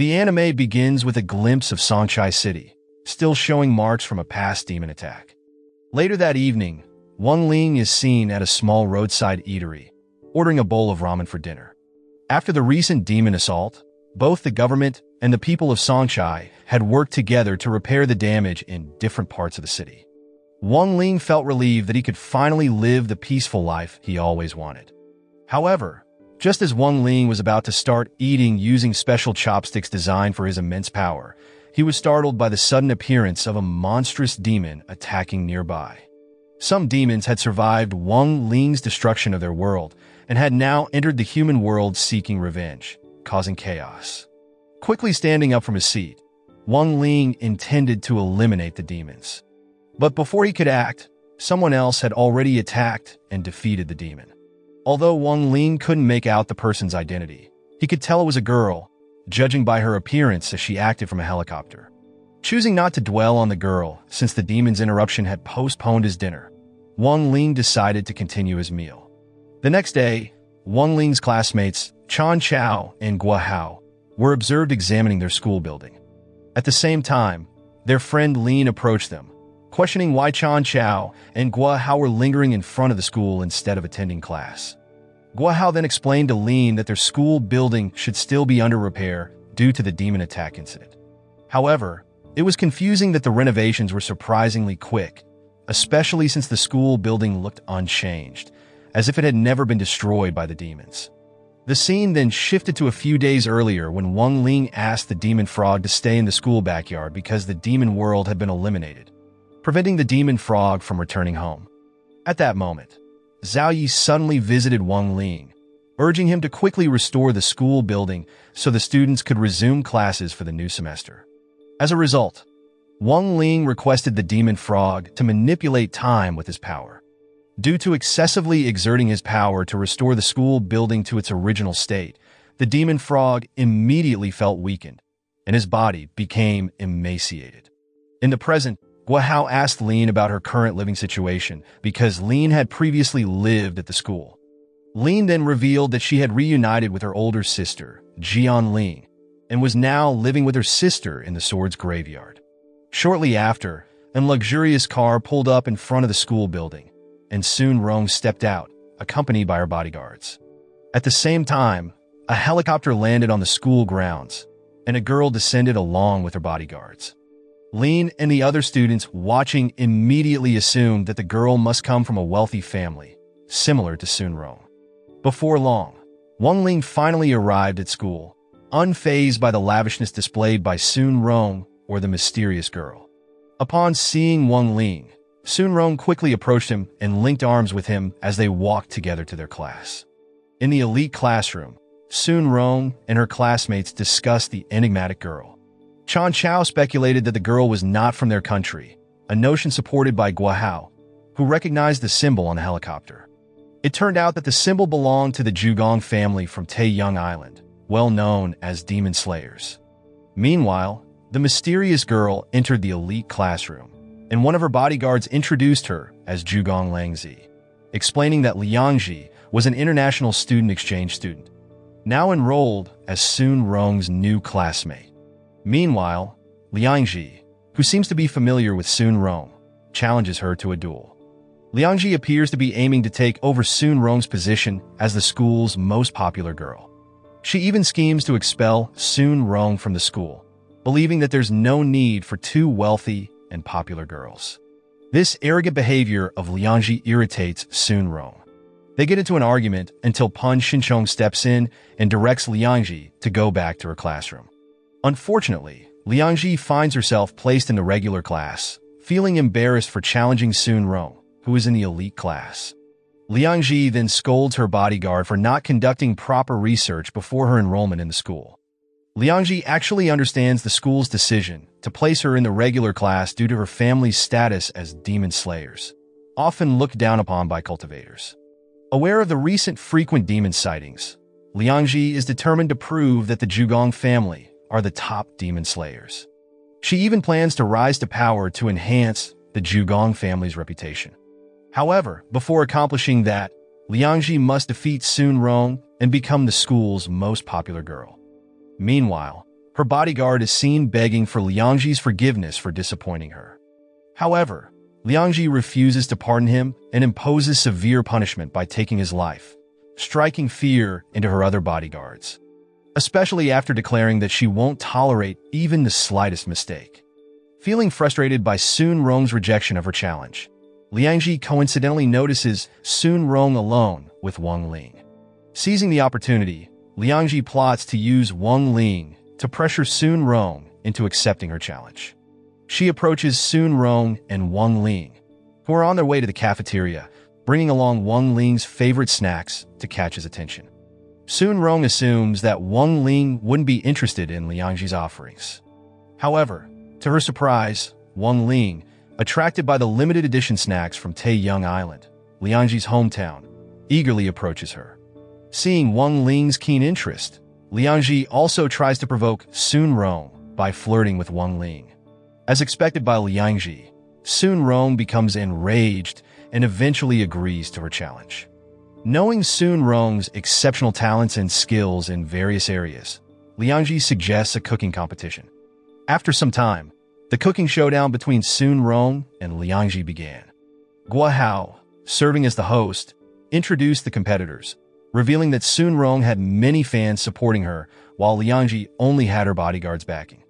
The anime begins with a glimpse of Songchai City, still showing marks from a past demon attack. Later that evening, Wang Ling is seen at a small roadside eatery, ordering a bowl of ramen for dinner. After the recent demon assault, both the government and the people of Songchai had worked together to repair the damage in different parts of the city. Wang Ling felt relieved that he could finally live the peaceful life he always wanted. However, just as Wang Ling was about to start eating using special chopsticks designed for his immense power, he was startled by the sudden appearance of a monstrous demon attacking nearby. Some demons had survived Wang Ling's destruction of their world and had now entered the human world seeking revenge, causing chaos. Quickly standing up from his seat, Wang Ling intended to eliminate the demons. But before he could act, someone else had already attacked and defeated the demon. Although Wang Ling couldn't make out the person's identity, he could tell it was a girl, judging by her appearance as she acted from a helicopter. Choosing not to dwell on the girl since the demon's interruption had postponed his dinner, Wang Ling decided to continue his meal. The next day, Wang Ling's classmates, Chen Chao and Gua Hao, were observed examining their school building. At the same time, their friend Lin approached them, questioning why Chen Chao and Gua Hao were lingering in front of the school instead of attending class. Gua Hao then explained to Lin that their school building should still be under repair due to the demon attack incident. However, it was confusing that the renovations were surprisingly quick, especially since the school building looked unchanged, as if it had never been destroyed by the demons. The scene then shifted to a few days earlier when Wang Ling asked the demon frog to stay in the school backyard because the demon world had been eliminated, preventing the demon frog from returning home. At that moment, Zhao Yi suddenly visited Wang Ling, urging him to quickly restore the school building so the students could resume classes for the new semester. As a result, Wang Ling requested the demon frog to manipulate time with his power. Due to excessively exerting his power to restore the school building to its original state, the demon frog immediately felt weakened, and his body became emaciated. In the present, Gua Hao asked Lin about her current living situation because Lin had previously lived at the school. Lin then revealed that she had reunited with her older sister, Jian Ling, and was now living with her sister in the sword's graveyard. Shortly after, a luxurious car pulled up in front of the school building, and Sun Rong stepped out, accompanied by her bodyguards. At the same time, a helicopter landed on the school grounds, and a girl descended along with her bodyguards. Lin and the other students watching immediately assumed that the girl must come from a wealthy family, similar to Sun Rong. Before long, Wang Ling finally arrived at school, unfazed by the lavishness displayed by Sun Rong or the mysterious girl. Upon seeing Wang Ling, Sun Rong quickly approached him and linked arms with him as they walked together to their class. In the elite classroom, Sun Rong and her classmates discussed the enigmatic girl. Chen Chao speculated that the girl was not from their country, a notion supported by Gua Hao, who recognized the symbol on the helicopter. It turned out that the symbol belonged to the Zhugong family from Taiyang Island, well known as Demon Slayers. Meanwhile, the mysterious girl entered the elite classroom, and one of her bodyguards introduced her as Zhugong Liangzi, explaining that Liangzi was an international student exchange student, now enrolled as Sun Rong's new classmate. Meanwhile, Liangzi, who seems to be familiar with Sun Rong, challenges her to a duel. Liangzi appears to be aiming to take over Sun Rong's position as the school's most popular girl. She even schemes to expel Sun Rong from the school, believing that there's no need for two wealthy and popular girls. This arrogant behavior of Liangzi irritates Sun Rong. They get into an argument until Pan Xinchong steps in and directs Liangzi to go back to her classroom. Unfortunately, Liangzi finds herself placed in the regular class, feeling embarrassed for challenging Sun Rong, who is in the elite class. Liangzi then scolds her bodyguard for not conducting proper research before her enrollment in the school. Liangzi actually understands the school's decision to place her in the regular class due to her family's status as demon slayers, often looked down upon by cultivators. Aware of the recent frequent demon sightings, Liangzi is determined to prove that the Zhugong family are the top demon slayers. She even plans to rise to power to enhance the Zhugong family's reputation. However, before accomplishing that, Liangzi must defeat Sun Rong and become the school's most popular girl. Meanwhile, Her bodyguard is seen begging for Liangzi's forgiveness for disappointing her. However, Liangzi refuses to pardon him and imposes severe punishment by taking his life, striking fear into her other bodyguards, especially after declaring that she won't tolerate even the slightest mistake. Feeling frustrated by Sun Rong's rejection of her challenge, Liangzi coincidentally notices Sun Rong alone with Wang Ling. Seizing the opportunity, Liangzi plots to use Wang Ling to pressure Sun Rong into accepting her challenge. She approaches Sun Rong and Wang Ling, who are on their way to the cafeteria, bringing along Wang Ling's favorite snacks to catch his attention. Sun Rong assumes that Wang Ling wouldn't be interested in Liangzi's offerings. However, to her surprise, Wang Ling, attracted by the limited edition snacks from Taiyang Island, Liangzi's hometown, eagerly approaches her. Seeing Wang Ling's keen interest, Liangzi also tries to provoke Sun Rong by flirting with Wang Ling. As expected by Liangzi, Sun Rong becomes enraged and eventually agrees to her challenge. Knowing Sun Rong's exceptional talents and skills in various areas, Liangzi suggests a cooking competition. After some time, the cooking showdown between Sun Rong and Liangzi began. Gua Hao, serving as the host, introduced the competitors, revealing that Sun Rong had many fans supporting her, while Liangzi only had her bodyguards backing.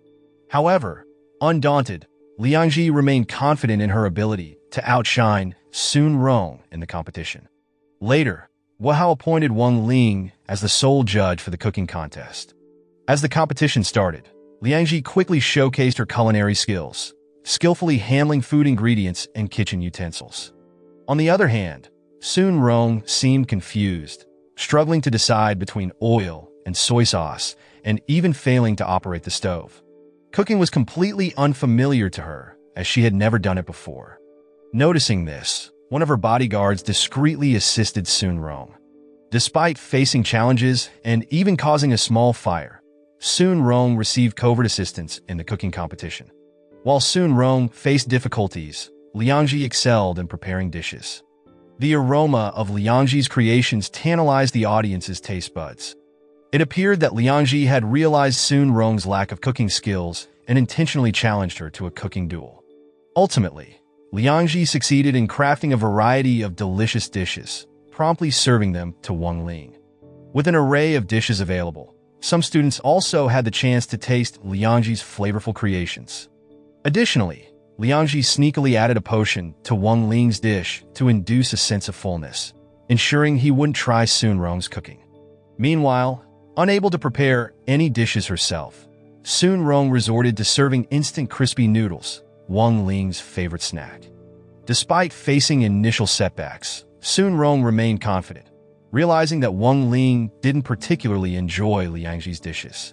However, undaunted, Liangzi remained confident in her ability to outshine Sun Rong in the competition. Later, Gua Hao appointed Wang Ling as the sole judge for the cooking contest. As the competition started, Liangzi quickly showcased her culinary skills, skillfully handling food ingredients and kitchen utensils. On the other hand, Sun Rong seemed confused, struggling to decide between oil and soy sauce, and even failing to operate the stove. Cooking was completely unfamiliar to her, as she had never done it before. Noticing this, one of her bodyguards discreetly assisted Sun Rong. Despite facing challenges and even causing a small fire, Sun Rong received covert assistance in the cooking competition. While Sun Rong faced difficulties, Liangzi excelled in preparing dishes. The aroma of Liangzi's creations tantalized the audience's taste buds. It appeared that Liangzi had realized Sun Rong's lack of cooking skills and intentionally challenged her to a cooking duel. Ultimately, Liangzi succeeded in crafting a variety of delicious dishes, promptly serving them to Wang Ling. With an array of dishes available, some students also had the chance to taste Liangzi's flavorful creations. Additionally, Liangzi sneakily added a potion to Wang Ling's dish to induce a sense of fullness, ensuring he wouldn't try Sun Rong's cooking. Meanwhile, unable to prepare any dishes herself, Sun Rong resorted to serving instant crispy noodles, Wang Ling's favorite snack. Despite facing initial setbacks, Sun Rong remained confident, realizing that Wang Ling didn't particularly enjoy Liangzi's dishes.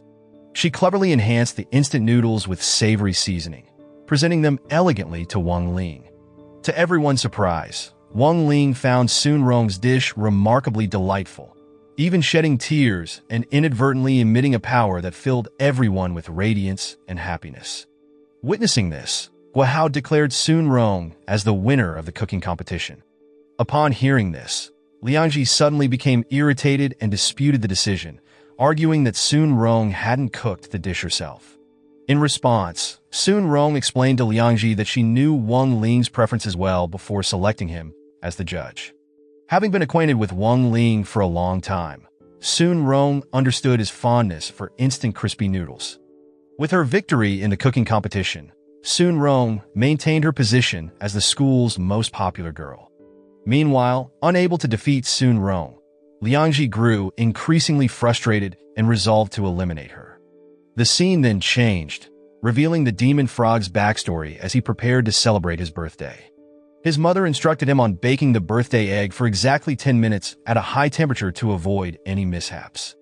She cleverly enhanced the instant noodles with savory seasoning, presenting them elegantly to Wang Ling. To everyone's surprise, Wang Ling found Sun Rong's dish remarkably delightful, even shedding tears and inadvertently emitting a power that filled everyone with radiance and happiness. Witnessing this, Gua Hao declared Sun Rong as the winner of the cooking competition. Upon hearing this, Liangzi suddenly became irritated and disputed the decision, arguing that Sun Rong hadn't cooked the dish herself. In response, Sun Rong explained to Liangzi that she knew Wang Ling's preferences well before selecting him as the judge. Having been acquainted with Wang Ling for a long time, Sun Rong understood his fondness for instant crispy noodles. With her victory in the cooking competition, Sun Rong maintained her position as the school's most popular girl. Meanwhile, unable to defeat Sun Rong, Liangzi grew increasingly frustrated and resolved to eliminate her. The scene then changed, revealing the Demon Frog's backstory as he prepared to celebrate his birthday. His mother instructed him on baking the birthday egg for exactly 10 minutes at a high temperature to avoid any mishaps.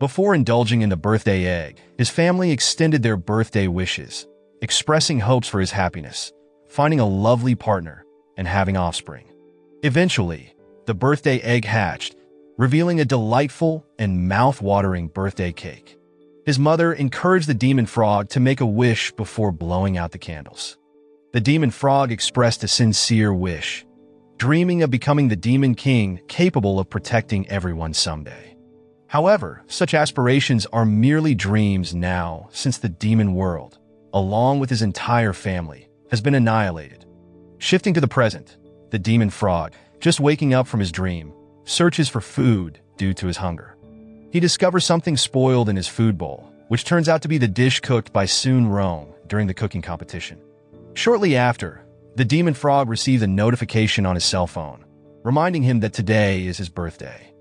Before indulging in the birthday egg, his family extended their birthday wishes, expressing hopes for his happiness, finding a lovely partner, and having offspring. Eventually, the birthday egg hatched, revealing a delightful and mouth-watering birthday cake. His mother encouraged the Demon Frog to make a wish before blowing out the candles. The Demon Frog expressed a sincere wish, dreaming of becoming the Demon King capable of protecting everyone someday. However, such aspirations are merely dreams now, since the demon world, along with his entire family, has been annihilated. Shifting to the present, the demon frog, just waking up from his dream, searches for food due to his hunger. He discovers something spoiled in his food bowl, which turns out to be the dish cooked by Sun Rong during the cooking competition. Shortly after, the demon frog receives a notification on his cell phone, reminding him that today is his birthday.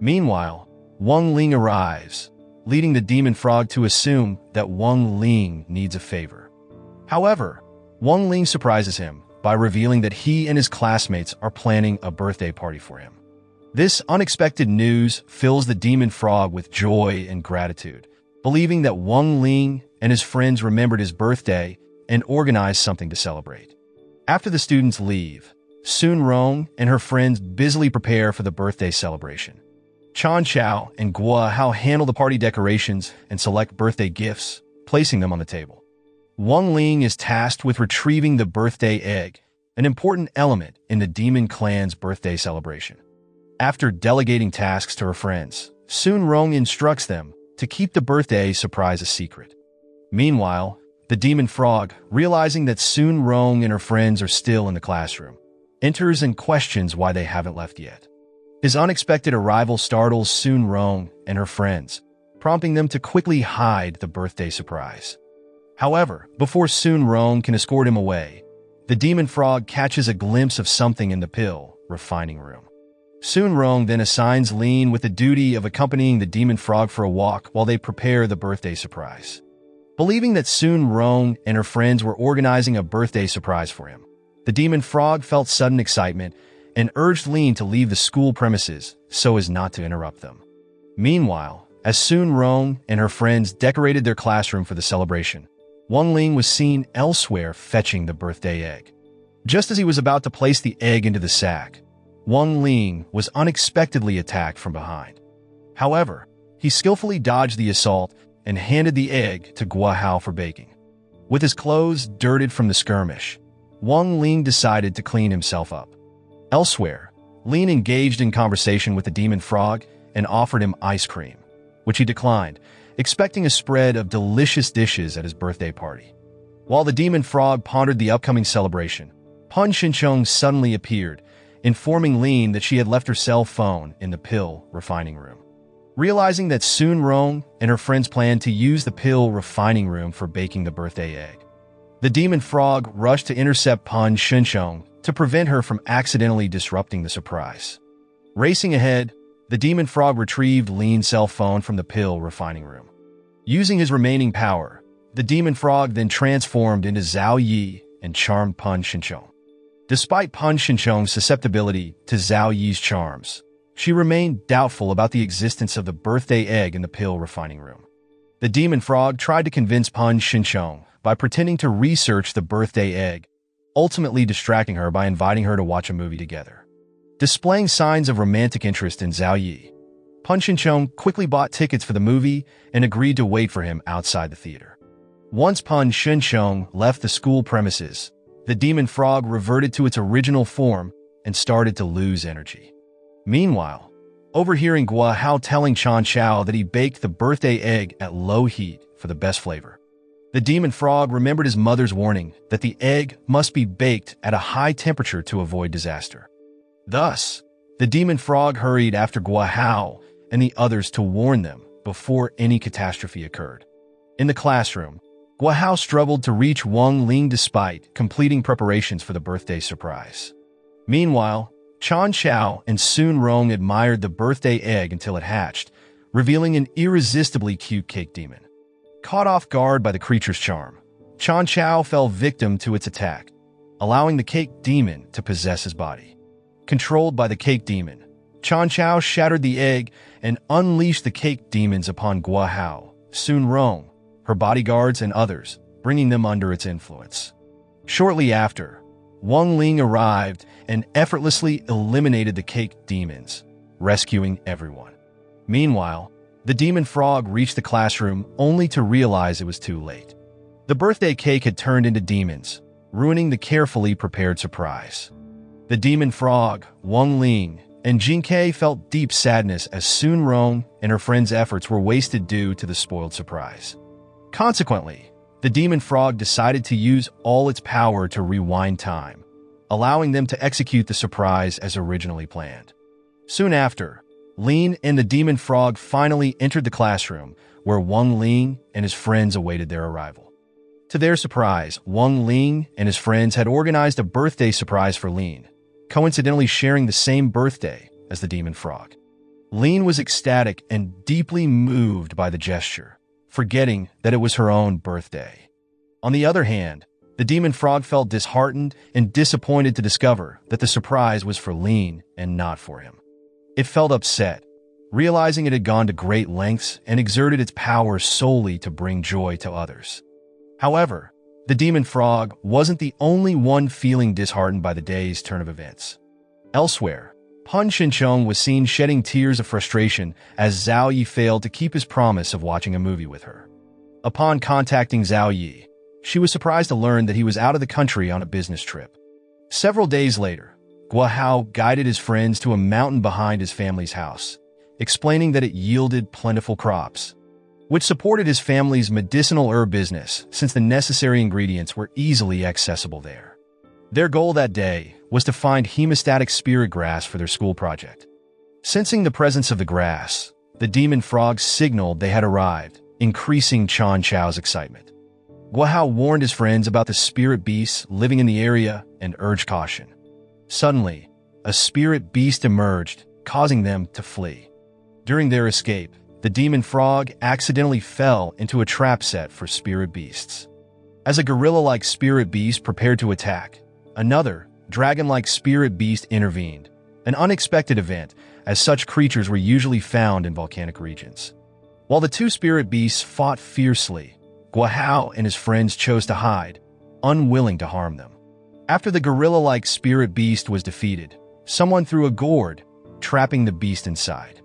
Meanwhile, Wang Ling arrives, leading the demon frog to assume that Wang Ling needs a favor. However, Wang Ling surprises him by revealing that he and his classmates are planning a birthday party for him. This unexpected news fills the demon frog with joy and gratitude, believing that Wang Ling and his friends remembered his birthday and organized something to celebrate. After the students leave, Sun Rong and her friends busily prepare for the birthday celebration. Chen Chao and Gua Hao handle the party decorations and select birthday gifts, placing them on the table. Wang Ling is tasked with retrieving the birthday egg, an important element in the demon clan's birthday celebration. After delegating tasks to her friends, Sun Rong instructs them to keep the birthday surprise a secret. Meanwhile, the demon frog, realizing that Sun Rong and her friends are still in the classroom, enters and questions why they haven't left yet. His unexpected arrival startles Sun Rong and her friends, prompting them to quickly hide the birthday surprise. However, before Sun Rong can escort him away, the demon frog catches a glimpse of something in the pill refining room. Sun Rong then assigns Lin with the duty of accompanying the demon frog for a walk while they prepare the birthday surprise. Believing that Sun Rong and her friends were organizing a birthday surprise for him, the demon frog felt sudden excitement and urged Lin to leave the school premises so as not to interrupt them. Meanwhile, as Sun Rong and her friends decorated their classroom for the celebration, Wang Ling was seen elsewhere fetching the birthday egg. Just as he was about to place the egg into the sack, Wang Ling was unexpectedly attacked from behind. However, he skillfully dodged the assault and handed the egg to Gua Hao for baking. With his clothes dirted from the skirmish, Wang Ling decided to clean himself up. Elsewhere, Lin engaged in conversation with the demon frog and offered him ice cream, which he declined, expecting a spread of delicious dishes at his birthday party. While the demon frog pondered the upcoming celebration, Pan Xinchong suddenly appeared, informing Lin that she had left her cell phone in the pill refining room. Realizing that Sun Rong and her friends planned to use the pill refining room for baking the birthday egg, the demon frog rushed to intercept Pan Xinchong to prevent her from accidentally disrupting the surprise. Racing ahead, the demon frog retrieved Lin's cell phone from the pill refining room. Using his remaining power, the demon frog then transformed into Zhao Yi and charmed Pan Xinchong. Despite Pan Xinchong's susceptibility to Zhao Yi's charms, she remained doubtful about the existence of the birthday egg in the pill refining room. The demon frog tried to convince Pan Xinchong by pretending to research the birthday egg, ultimately distracting her by inviting her to watch a movie together. Displaying signs of romantic interest in Zhao Yi, Pan Xinchong quickly bought tickets for the movie and agreed to wait for him outside the theater. Once Pan Xinchong left the school premises, the demon frog reverted to its original form and started to lose energy. Meanwhile, overhearing Gua Hao telling Chen Chao that he baked the birthday egg at low heat for the best flavor, the demon frog remembered his mother's warning that the egg must be baked at a high temperature to avoid disaster. Thus, the demon frog hurried after Gua Hao and the others to warn them before any catastrophe occurred. In the classroom, Gua Hao struggled to reach Wang Ling despite completing preparations for the birthday surprise. Meanwhile, Chen Chao and Sun Rong admired the birthday egg until it hatched, revealing an irresistibly cute cake demon. Caught off guard by the creature's charm, Chen Chao fell victim to its attack, allowing the cake demon to possess his body. Controlled by the cake demon, Chen Chao shattered the egg and unleashed the cake demons upon Gua Hao, Sun Rong, her bodyguards and others, bringing them under its influence. Shortly after, Wang Ling arrived and effortlessly eliminated the cake demons, rescuing everyone. Meanwhile, the demon frog reached the classroom only to realize it was too late. The birthday cake had turned into demons, ruining the carefully prepared surprise. The demon frog, Wang Ling, and Jin Kei felt deep sadness as Sun Rong and her friend's efforts were wasted due to the spoiled surprise. Consequently, the demon frog decided to use all its power to rewind time, allowing them to execute the surprise as originally planned. Soon after, Lin and the demon frog finally entered the classroom, where Wang Ling and his friends awaited their arrival. To their surprise, Wang Ling and his friends had organized a birthday surprise for Lin, coincidentally sharing the same birthday as the demon frog. Lin was ecstatic and deeply moved by the gesture, forgetting that it was her own birthday. On the other hand, the demon frog felt disheartened and disappointed to discover that the surprise was for Lin and not for him. It felt upset, realizing it had gone to great lengths and exerted its power solely to bring joy to others. However, the demon frog wasn't the only one feeling disheartened by the day's turn of events. Elsewhere, Pan Xinchong was seen shedding tears of frustration as Zhao Yi failed to keep his promise of watching a movie with her. Upon contacting Zhao Yi, she was surprised to learn that he was out of the country on a business trip. Several days later, Gua Hao guided his friends to a mountain behind his family's house, explaining that it yielded plentiful crops, which supported his family's medicinal herb business since the necessary ingredients were easily accessible there. Their goal that day was to find hemostatic spirit grass for their school project. Sensing the presence of the grass, the demon frog signaled they had arrived, increasing Chen Chao's excitement. Gua Hao warned his friends about the spirit beasts living in the area and urged caution. Suddenly, a spirit beast emerged, causing them to flee. During their escape, the demon frog accidentally fell into a trap set for spirit beasts. As a gorilla-like spirit beast prepared to attack, another dragon-like spirit beast intervened, an unexpected event, as such creatures were usually found in volcanic regions. While the two spirit beasts fought fiercely, Gua Hao and his friends chose to hide, unwilling to harm them. After the gorilla-like spirit beast was defeated, someone threw a gourd, trapping the beast inside.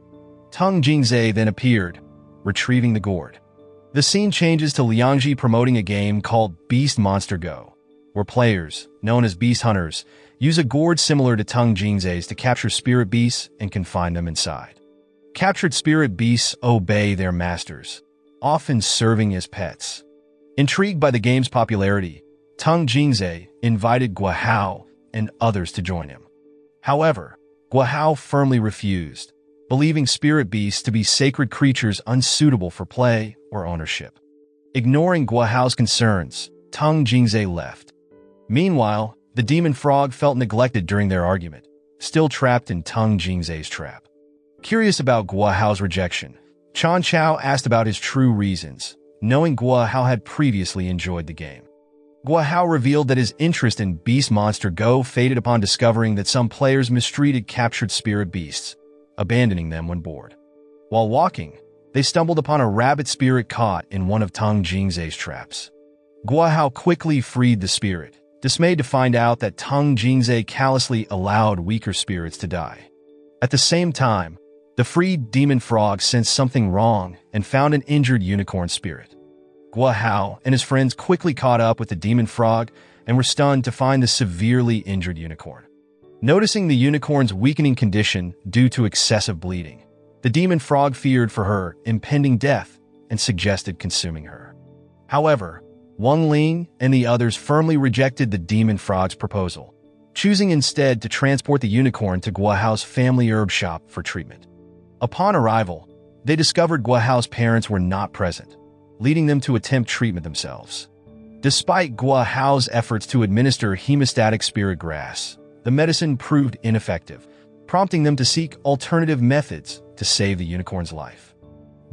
Tang Jingze then appeared, retrieving the gourd. The scene changes to Liangzi promoting a game called Beast Monster Go, where players, known as beast hunters, use a gourd similar to Tang Jingze's to capture spirit beasts and confine them inside. Captured spirit beasts obey their masters, often serving as pets. Intrigued by the game's popularity, Tang Jingze invited Gua Hao and others to join him. However, Gua Hao firmly refused, believing spirit beasts to be sacred creatures unsuitable for play or ownership. Ignoring Gua Hao's concerns, Tang Jingze left. Meanwhile, the demon frog felt neglected during their argument, still trapped in Tang Jingze's trap. Curious about Gua Hao's rejection, Chen Chao asked about his true reasons, knowing Gua Hao had previously enjoyed the game. Gua Hao revealed that his interest in Beast Monster Go faded upon discovering that some players mistreated captured spirit beasts, abandoning them when bored. While walking, they stumbled upon a rabbit spirit caught in one of Tang Jingze's traps. Gua Hao quickly freed the spirit, dismayed to find out that Tang Jingze callously allowed weaker spirits to die. At the same time, the freed demon frog sensed something wrong and found an injured unicorn spirit. Gua Hao and his friends quickly caught up with the demon frog and were stunned to find the severely injured unicorn. Noticing the unicorn's weakening condition due to excessive bleeding, the demon frog feared for her impending death and suggested consuming her. However, Wang Ling and the others firmly rejected the demon frog's proposal, choosing instead to transport the unicorn to Gua Hao's family herb shop for treatment. Upon arrival, they discovered Gua Hao's parents were not present, leading them to attempt treatment themselves. Despite Gua Hao's efforts to administer hemostatic spirit grass, the medicine proved ineffective, prompting them to seek alternative methods to save the unicorn's life.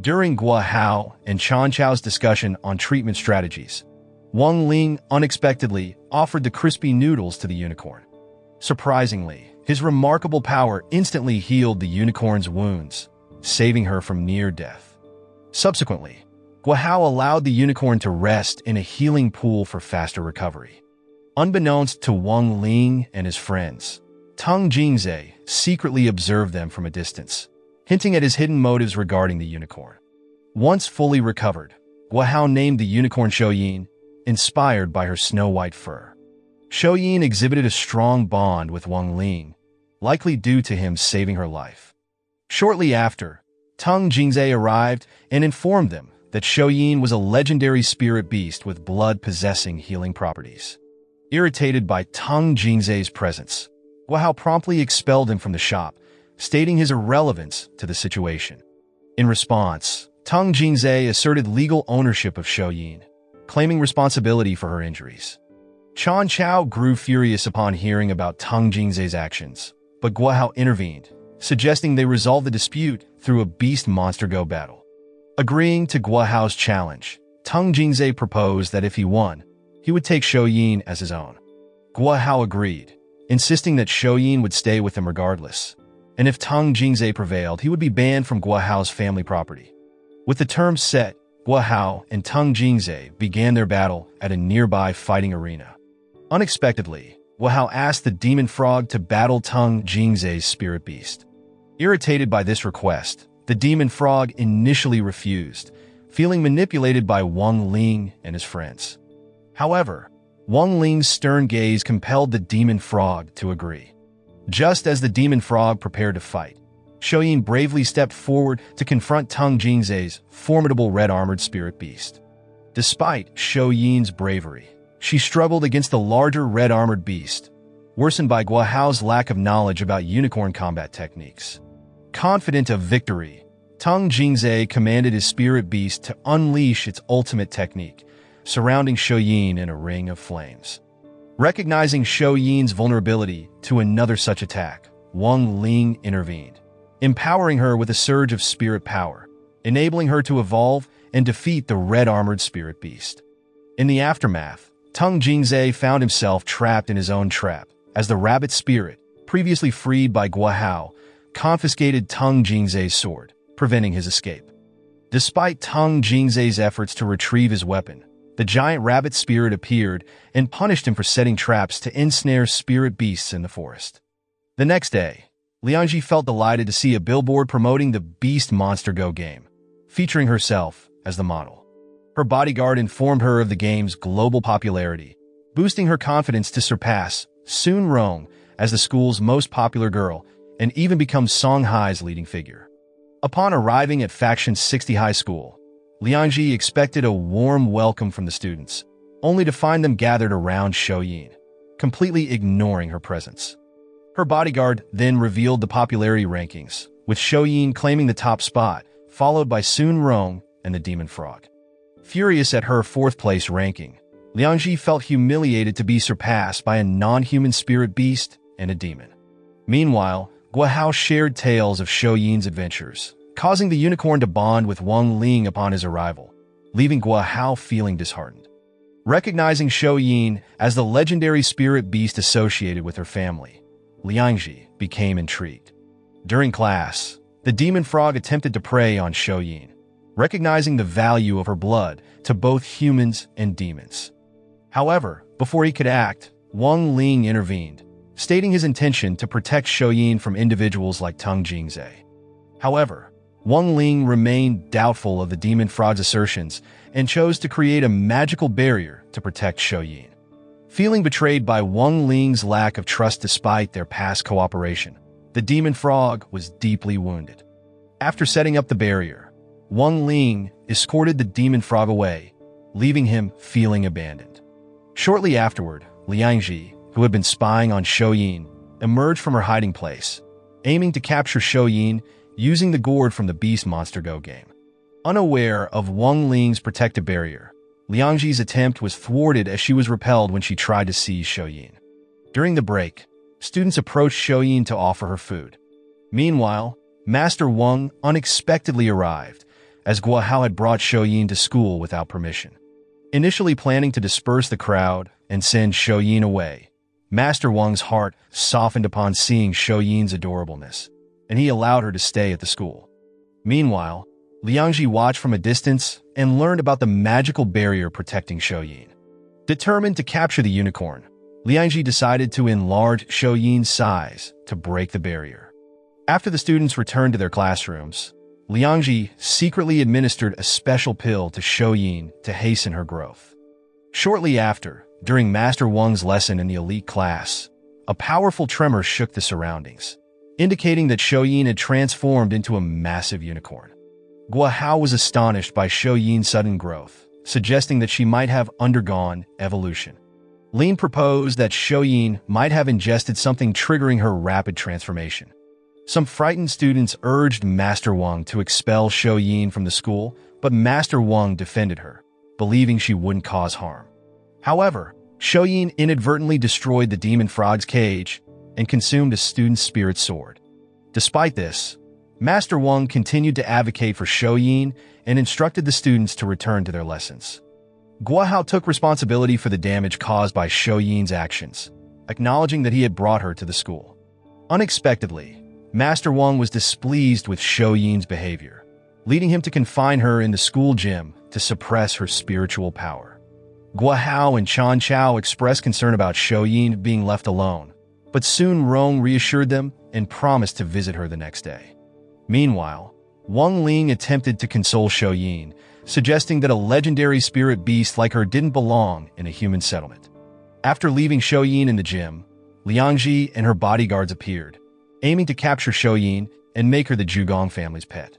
During Gua Hao and Chen Chao's discussion on treatment strategies, Wang Ling unexpectedly offered the crispy noodles to the unicorn. Surprisingly, his remarkable power instantly healed the unicorn's wounds, saving her from near death. Subsequently, Gua Hao allowed the unicorn to rest in a healing pool for faster recovery. Unbeknownst to Wang Ling and his friends, Tang Jingze secretly observed them from a distance, hinting at his hidden motives regarding the unicorn. Once fully recovered, Gua Hao named the unicorn Shou Yin, inspired by her snow-white fur. Shou Yin exhibited a strong bond with Wang Ling, likely due to him saving her life. Shortly after, Tang Jingze arrived and informed them that Shou Yin was a legendary spirit beast with blood possessing healing properties. Irritated by Tang Jingze's presence, Gua Hao promptly expelled him from the shop, stating his irrelevance to the situation. In response, Tang Jingze asserted legal ownership of Shou Yin, claiming responsibility for her injuries. Chen Chao grew furious upon hearing about Tang Jingze's actions, but Gua Hao intervened, suggesting they resolve the dispute through a Beast Monster Go battle. Agreeing to Gua Hao's challenge, Tang Jingze proposed that if he won, he would take Shou Yin as his own. Gua Hao agreed, insisting that Shou Yin would stay with him regardless, and if Tang Jingze prevailed, he would be banned from Gua Hao's family property. With the terms set, Gua Hao and Tang Jingze began their battle at a nearby fighting arena. Unexpectedly, Gua Hao asked the Demon Frog to battle Tang Jingze's spirit beast. Irritated by this request, the Demon Frog initially refused, feeling manipulated by Wang Ling and his friends. However, Wang Ling's stern gaze compelled the Demon Frog to agree. Just as the Demon Frog prepared to fight, Shou Yin bravely stepped forward to confront Tang Jingze's formidable red-armored spirit beast. Despite Shou Yin's bravery, she struggled against the larger red-armored beast, worsened by Gua Hao's lack of knowledge about unicorn combat techniques. Confident of victory, Tang Jingze commanded his spirit beast to unleash its ultimate technique, surrounding Shou Yin in a ring of flames. Recognizing Shou Yin's vulnerability to another such attack, Wang Ling intervened, empowering her with a surge of spirit power, enabling her to evolve and defeat the red-armored spirit beast. In the aftermath, Tang Jingze found himself trapped in his own trap, as the rabbit spirit, previously freed by Gua Hao, confiscated Tang Jingze's sword, preventing his escape. Despite Tang Jingze's efforts to retrieve his weapon, the giant rabbit spirit appeared and punished him for setting traps to ensnare spirit beasts in the forest. The next day, Liangji felt delighted to see a billboard promoting the Beast Monster Go game, featuring herself as the model. Her bodyguard informed her of the game's global popularity, boosting her confidence to surpass Sun Rong as the school's most popular girl and even become Songhai's leading figure. Upon arriving at Faction 60 High School, Liangji expected a warm welcome from the students, only to find them gathered around Shou Yin, completely ignoring her presence. Her bodyguard then revealed the popularity rankings, with Shou Yin claiming the top spot, followed by Sun Rong and the Demon Frog. Furious at her fourth-place ranking, Liangji felt humiliated to be surpassed by a non-human spirit beast and a demon. Meanwhile, Gua Hao shared tales of Shou Yin's adventures, causing the unicorn to bond with Wang Ling upon his arrival, leaving Gua Hao feeling disheartened. Recognizing Shou Yin as the legendary spirit beast associated with her family, Liangji became intrigued. During class, the Demon Frog attempted to prey on Shou Yin, recognizing the value of her blood to both humans and demons. However, before he could act, Wang Ling intervened, stating his intention to protect Shou Yin from individuals like Tang Jingze. However, Wang Ling remained doubtful of the Demon Frog's assertions and chose to create a magical barrier to protect Shou Yin. Feeling betrayed by Wang Ling's lack of trust despite their past cooperation, the Demon Frog was deeply wounded. After setting up the barrier, Wang Ling escorted the Demon Frog away, leaving him feeling abandoned. Shortly afterward, Liangji, who had been spying on Shou Yin, emerged from her hiding place, aiming to capture Shou Yin using the gourd from the Beast Monster Go game. Unaware of Wang Ling's protective barrier, Liangji's attempt was thwarted as she was repelled when she tried to seize Shou Yin. During the break, students approached Shou Yin to offer her food. Meanwhile, Master Wang unexpectedly arrived, as Gua Hao had brought Shou Yin to school without permission. Initially planning to disperse the crowd and send Shou Yin away, Master Wang's heart softened upon seeing Shou Yin's adorableness, and he allowed her to stay at the school. Meanwhile, Liangji watched from a distance and learned about the magical barrier protecting Shou Yin. Determined to capture the unicorn, Liangji decided to enlarge Shou Yin's size to break the barrier. After the students returned to their classrooms, Liangji secretly administered a special pill to Shou Yin to hasten her growth. Shortly after, during Master Wang's lesson in the elite class, A powerful tremor shook the surroundings, indicating that Shou Yin had transformed into a massive unicorn. Gua Hao was astonished by Shou Yin's sudden growth, suggesting that she might have undergone evolution. Lin proposed that Shou Yin might have ingested something triggering her rapid transformation. Some frightened students urged Master Wang to expel Shou Yin from the school, but Master Wang defended her, believing she wouldn't cause harm. However, Shou Yin inadvertently destroyed the demon frog's cage and consumed a student's spirit sword. Despite this, Master Wang continued to advocate for Shou Yin and instructed the students to return to their lessons. Gua Hao took responsibility for the damage caused by Shou Yin's actions, acknowledging that he had brought her to the school. Unexpectedly, Master Wang was displeased with Shou Yin's behavior, leading him to confine her in the school gym to suppress her spiritual power. Gua Hao and Chen Chao expressed concern about Shou Yin being left alone, but Sun Rong reassured them and promised to visit her the next day. Meanwhile, Wang Ling attempted to console Shou Yin, suggesting that a legendary spirit beast like her didn't belong in a human settlement. After leaving Shou Yin in the gym, Liangzi and her bodyguards appeared, aiming to capture Shou Yin and make her the Zhugong family's pet.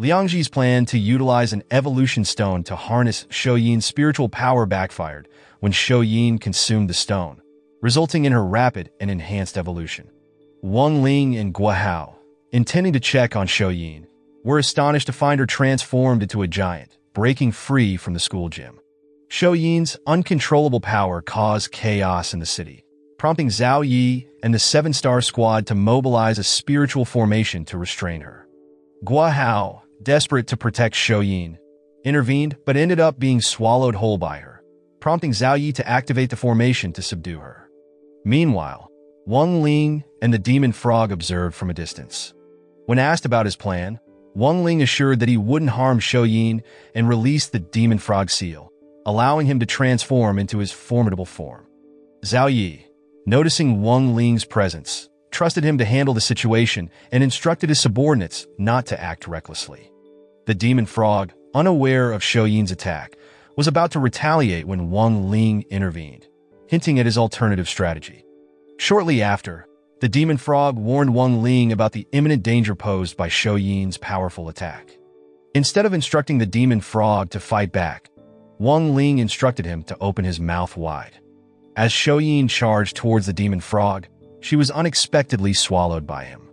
Liangzi's plan to utilize an evolution stone to harness Shou Yin's spiritual power backfired when Shou Yin consumed the stone, resulting in her rapid and enhanced evolution. Wang Ling and Gua Hao, intending to check on Shou Yin, were astonished to find her transformed into a giant, breaking free from the school gym. Shou Yin's uncontrollable power caused chaos in the city, prompting Zhao Yi and the 7-Star Squad to mobilize a spiritual formation to restrain her. Gua Hao, desperate to protect Shou Yin, intervened but ended up being swallowed whole by her, prompting Zhao Yi to activate the formation to subdue her. Meanwhile, Wang Ling and the Demon Frog observed from a distance. When asked about his plan, Wang Ling assured that he wouldn't harm Shou Yin and released the Demon Frog seal, allowing him to transform into his formidable form. Zhao Yi, noticing Wang Ling's presence, trusted him to handle the situation and instructed his subordinates not to act recklessly. The Demon Frog, unaware of Shou Yin's attack, was about to retaliate when Wang Ling intervened, hinting at his alternative strategy. Shortly after, the Demon Frog warned Wang Ling about the imminent danger posed by Shou Yin's powerful attack. Instead of instructing the Demon Frog to fight back, Wang Ling instructed him to open his mouth wide. As Shou Yin charged towards the Demon Frog, she was unexpectedly swallowed by him.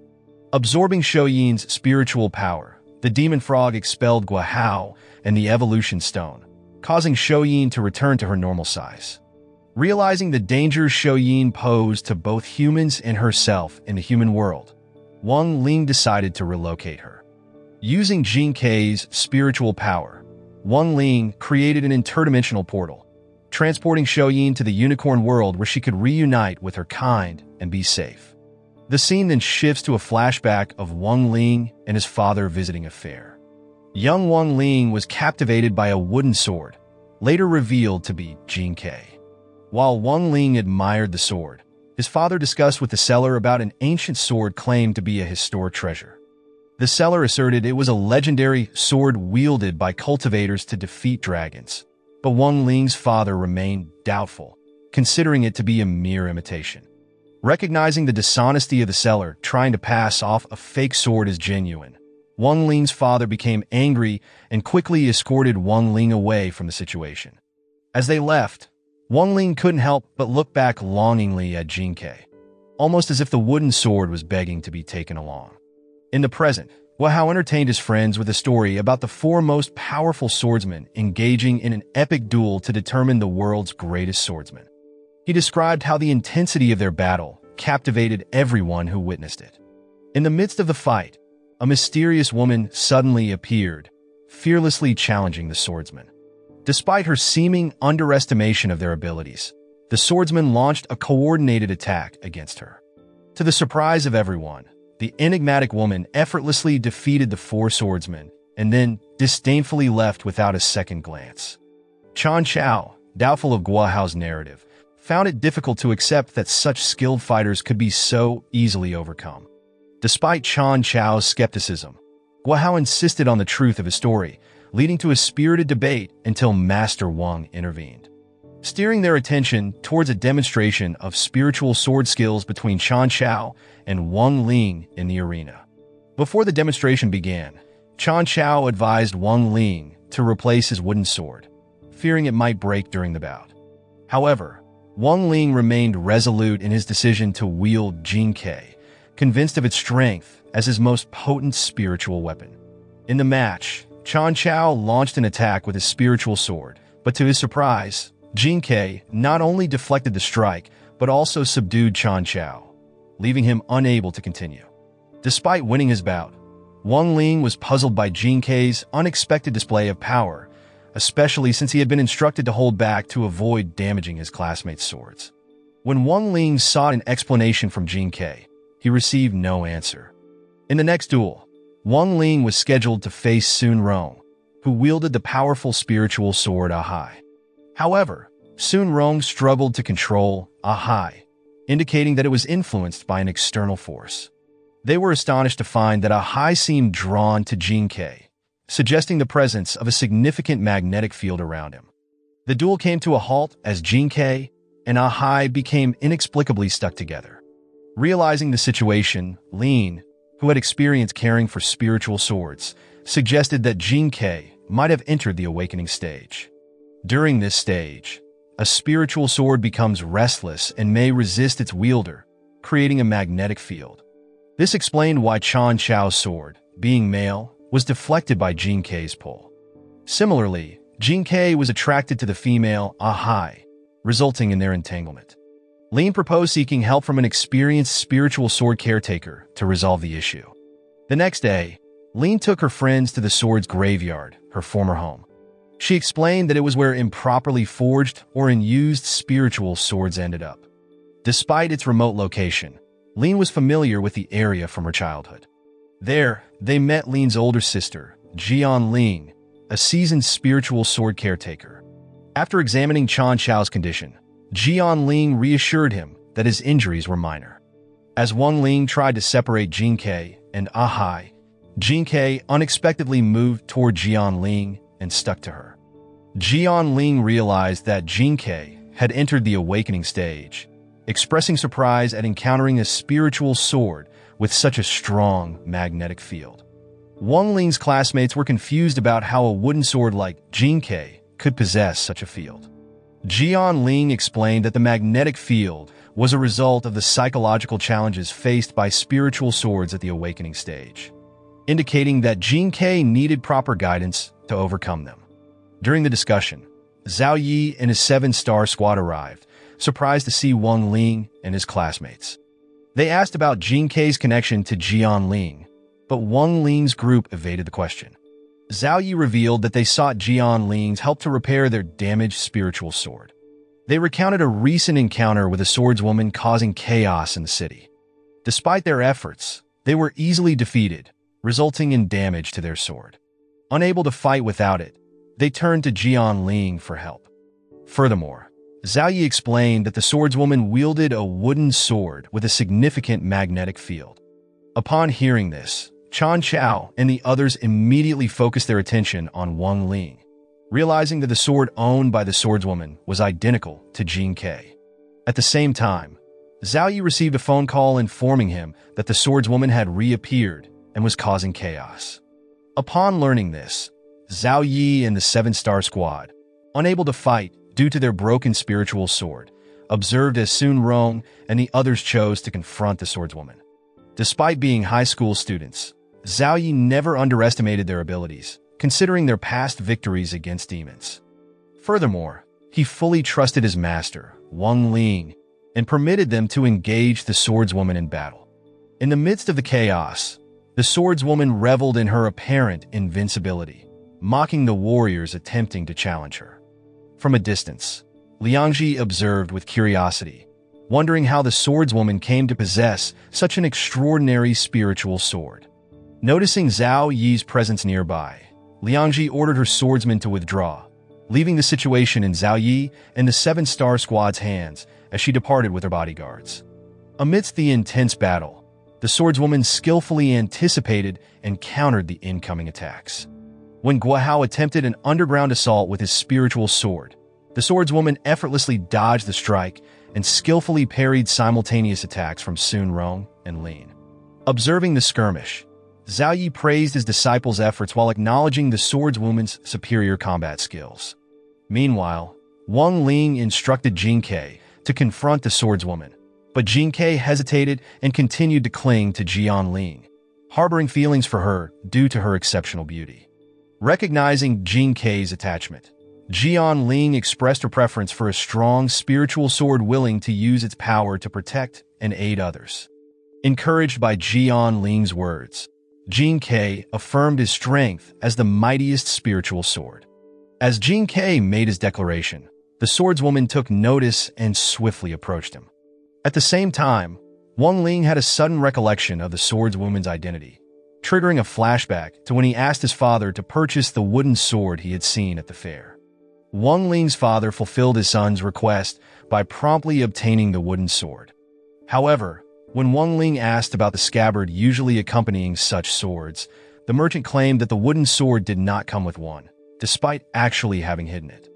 Absorbing Shou Yin's spiritual power, the Demon Frog expelled Gua Hao and the Evolution Stone, causing Shou Yin to return to her normal size. Realizing the danger Shou Yin posed to both humans and herself in the human world, Wang Ling decided to relocate her. Using Jin Kei's spiritual power, Wang Ling created an interdimensional portal, transporting Shou Yin to the unicorn world where she could reunite with her kind and be safe. The scene then shifts to a flashback of Wang Ling and his father visiting a fair. Young Wang Ling was captivated by a wooden sword, later revealed to be Jin Kei. While Wang Ling admired the sword, his father discussed with the seller about an ancient sword claimed to be a historic treasure. The seller asserted it was a legendary sword wielded by cultivators to defeat dragons, but Wang Ling's father remained doubtful, considering it to be a mere imitation. Recognizing the dishonesty of the seller trying to pass off a fake sword as genuine, Wang Ling's father became angry and quickly escorted Wang Ling away from the situation. As they left, Wang Ling couldn't help but look back longingly at Jin Kei, almost as if the wooden sword was begging to be taken along. In the present, Gua Hao entertained his friends with a story about the four most powerful swordsmen engaging in an epic duel to determine the world's greatest swordsman. He described how the intensity of their battle captivated everyone who witnessed it. In the midst of the fight, a mysterious woman suddenly appeared, fearlessly challenging the swordsman. Despite her seeming underestimation of their abilities, the swordsman launched a coordinated attack against her. To the surprise of everyone, the enigmatic woman effortlessly defeated the four swordsmen and then disdainfully left without a second glance. Chen Chao, doubtful of Gua Hao's narrative, found it difficult to accept that such skilled fighters could be so easily overcome. Despite Chen Chao's skepticism, Gua Hao insisted on the truth of his story, leading to a spirited debate until Master Wang intervened. steering their attention towards a demonstration of spiritual sword skills between Chen Chao and Wang Ling in the arena. Before the demonstration began, Chen Chao advised Wang Ling to replace his wooden sword, fearing it might break during the bout. However, Wang Ling remained resolute in his decision to wield Jin Kei, convinced of its strength as his most potent spiritual weapon. In the match, Chen Chao launched an attack with his spiritual sword, but to his surprise, Jin Kei not only deflected the strike, but also subdued Chen Chao, leaving him unable to continue. Despite winning his bout, Wang Ling was puzzled by Jin Kei's unexpected display of power, especially since he had been instructed to hold back to avoid damaging his classmates' swords. When Wang Ling sought an explanation from Jin Kei, he received no answer. In the next duel, Wang Ling was scheduled to face Sun Rong, who wielded the powerful spiritual sword Ahai. However, Sun Rong struggled to control Ahai, indicating that it was influenced by an external force. They were astonished to find that Ahai seemed drawn to Jin Kei, suggesting the presence of a significant magnetic field around him. The duel came to a halt as Jin Kei and Ahai became inexplicably stuck together. Realizing the situation, Lin, who had experience caring for spiritual swords, suggested that Jin Kei might have entered the awakening stage. During this stage, a spiritual sword becomes restless and may resist its wielder, creating a magnetic field. This explained why Chen Chao's sword, being male, was deflected by Jin Kei's pull. Similarly, Jin Kei was attracted to the female Ahai, resulting in their entanglement. Lin proposed seeking help from an experienced spiritual sword caretaker to resolve the issue. The next day, Lin took her friends to the sword's graveyard, her former home. She explained that it was where improperly forged or unused spiritual swords ended up. Despite its remote location, Lin was familiar with the area from her childhood. There, they met Lin's older sister, Jian Ling, a seasoned spiritual sword caretaker. After examining Chen Chao's condition, Jian Ling reassured him that his injuries were minor. As Wang Ling tried to separate Jin Kei and Ahai, Jin Kei unexpectedly moved toward Jian Ling and stuck to her. Jian Ling realized that Jin Kei had entered the awakening stage, expressing surprise at encountering a spiritual sword with such a strong magnetic field. Wang Ling's classmates were confused about how a wooden sword like Jin Kei could possess such a field. Jian Ling explained that the magnetic field was a result of the psychological challenges faced by spiritual swords at the awakening stage, indicating that Jin Kei needed proper guidance to overcome them. During the discussion, Zhao Yi and his Seven Star Squad arrived, surprised to see Wang Ling and his classmates. They asked about Jin Kei's connection to Jian Ling, but Wang Ling's group evaded the question. Zhao Yi revealed that they sought Jian Ling's help to repair their damaged spiritual sword. They recounted a recent encounter with a swordswoman causing chaos in the city. Despite their efforts, they were easily defeated, resulting in damage to their sword. Unable to fight without it, they turned to Jian Ling for help. Furthermore, Zhao Yi explained that the swordswoman wielded a wooden sword with a significant magnetic field. Upon hearing this, Chen Chao and the others immediately focused their attention on Wang Ling, realizing that the sword owned by the swordswoman was identical to Jin Kei. At the same time, Zhao Yi received a phone call informing him that the swordswoman had reappeared and was causing chaos. Upon learning this, Zhao Yi and the Seven Star Squad, unable to fight due to their broken spiritual sword, observed as Sun Rong and the others chose to confront the swordswoman. Despite being high school students, Zhao Yi never underestimated their abilities, considering their past victories against demons. Furthermore, he fully trusted his master, Wang Ling, and permitted them to engage the swordswoman in battle. In the midst of the chaos, the swordswoman reveled in her apparent invincibility, mocking the warriors attempting to challenge her. From a distance, Liangzi observed with curiosity, wondering how the swordswoman came to possess such an extraordinary spiritual sword. Noticing Zhao Yi's presence nearby, Liangzi ordered her swordsman to withdraw, leaving the situation in Zhao Yi and the Seven Star Squad's hands as she departed with her bodyguards. Amidst the intense battle, the swordswoman skillfully anticipated and countered the incoming attacks. When Gua Hao attempted an underground assault with his spiritual sword, The swordswoman effortlessly dodged the strike and skillfully parried simultaneous attacks from Sun Rong and Lin. Observing the skirmish, Zhao Yi praised his disciples' efforts while acknowledging the swordswoman's superior combat skills. Meanwhile, Wang Ling instructed Jin Kei to confront the swordswoman, but Jin Kei hesitated and continued to cling to Jian Ling, harboring feelings for her due to her exceptional beauty. Recognizing Jin Kei's attachment, Jian Ling expressed her preference for a strong spiritual sword willing to use its power to protect and aid others. Encouraged by Jian Ling's words, Jin Kei affirmed his strength as the mightiest spiritual sword. As Jin Kei made his declaration, the swordswoman took notice and swiftly approached him. At the same time, Wang Ling had a sudden recollection of the swordswoman's identity, triggering a flashback to when he asked his father to purchase the wooden sword he had seen at the fair. Wang Ling's father fulfilled his son's request by promptly obtaining the wooden sword. However, when Wang Ling asked about the scabbard usually accompanying such swords, the merchant claimed that the wooden sword did not come with one, despite actually having hidden it.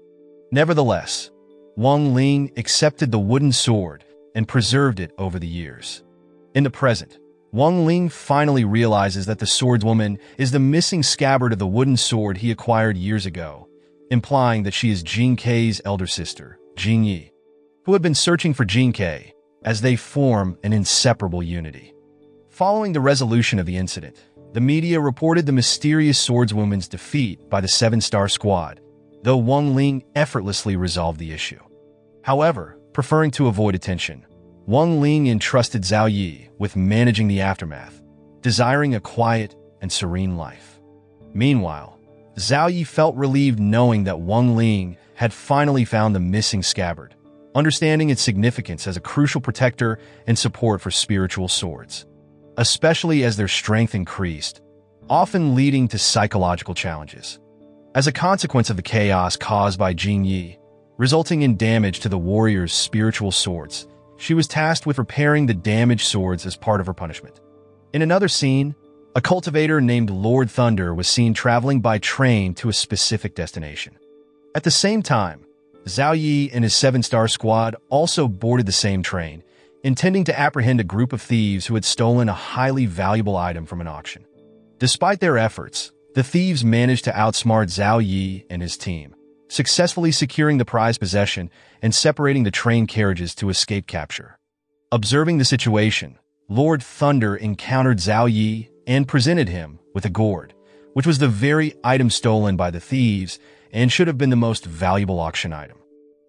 Nevertheless, Wang Ling accepted the wooden sword and preserved it over the years. In the present, Wang Ling finally realizes that the swordswoman is the missing scabbard of the wooden sword he acquired years ago, implying that she is Jin Kei's elder sister, Jin Yi, who had been searching for Jin Kei, as they form an inseparable unity. Following the resolution of the incident, the media reported the mysterious swordswoman's defeat by the Seven Star Squad, though Wang Ling effortlessly resolved the issue. However, preferring to avoid attention, Wang Ling entrusted Zhao Yi with managing the aftermath, desiring a quiet and serene life. Meanwhile, Zhao Yi felt relieved knowing that Wang Ling had finally found the missing scabbard, understanding its significance as a crucial protector and support for spiritual swords, especially as their strength increased, often leading to psychological challenges. As a consequence of the chaos caused by Jin Yi, resulting in damage to the warrior's spiritual swords, she was tasked with repairing the damaged swords as part of her punishment. In another scene, a cultivator named Lord Thunder was seen traveling by train to a specific destination. At the same time, Zhao Yi and his Seven-Star Squad also boarded the same train, intending to apprehend a group of thieves who had stolen a highly valuable item from an auction. Despite their efforts, the thieves managed to outsmart Zhao Yi and his team, successfully securing the prized possession and separating the train carriages to escape capture. Observing the situation, Lord Thunder encountered Zhao Yi and presented him with a gourd, which was the very item stolen by the thieves and should have been the most valuable auction item.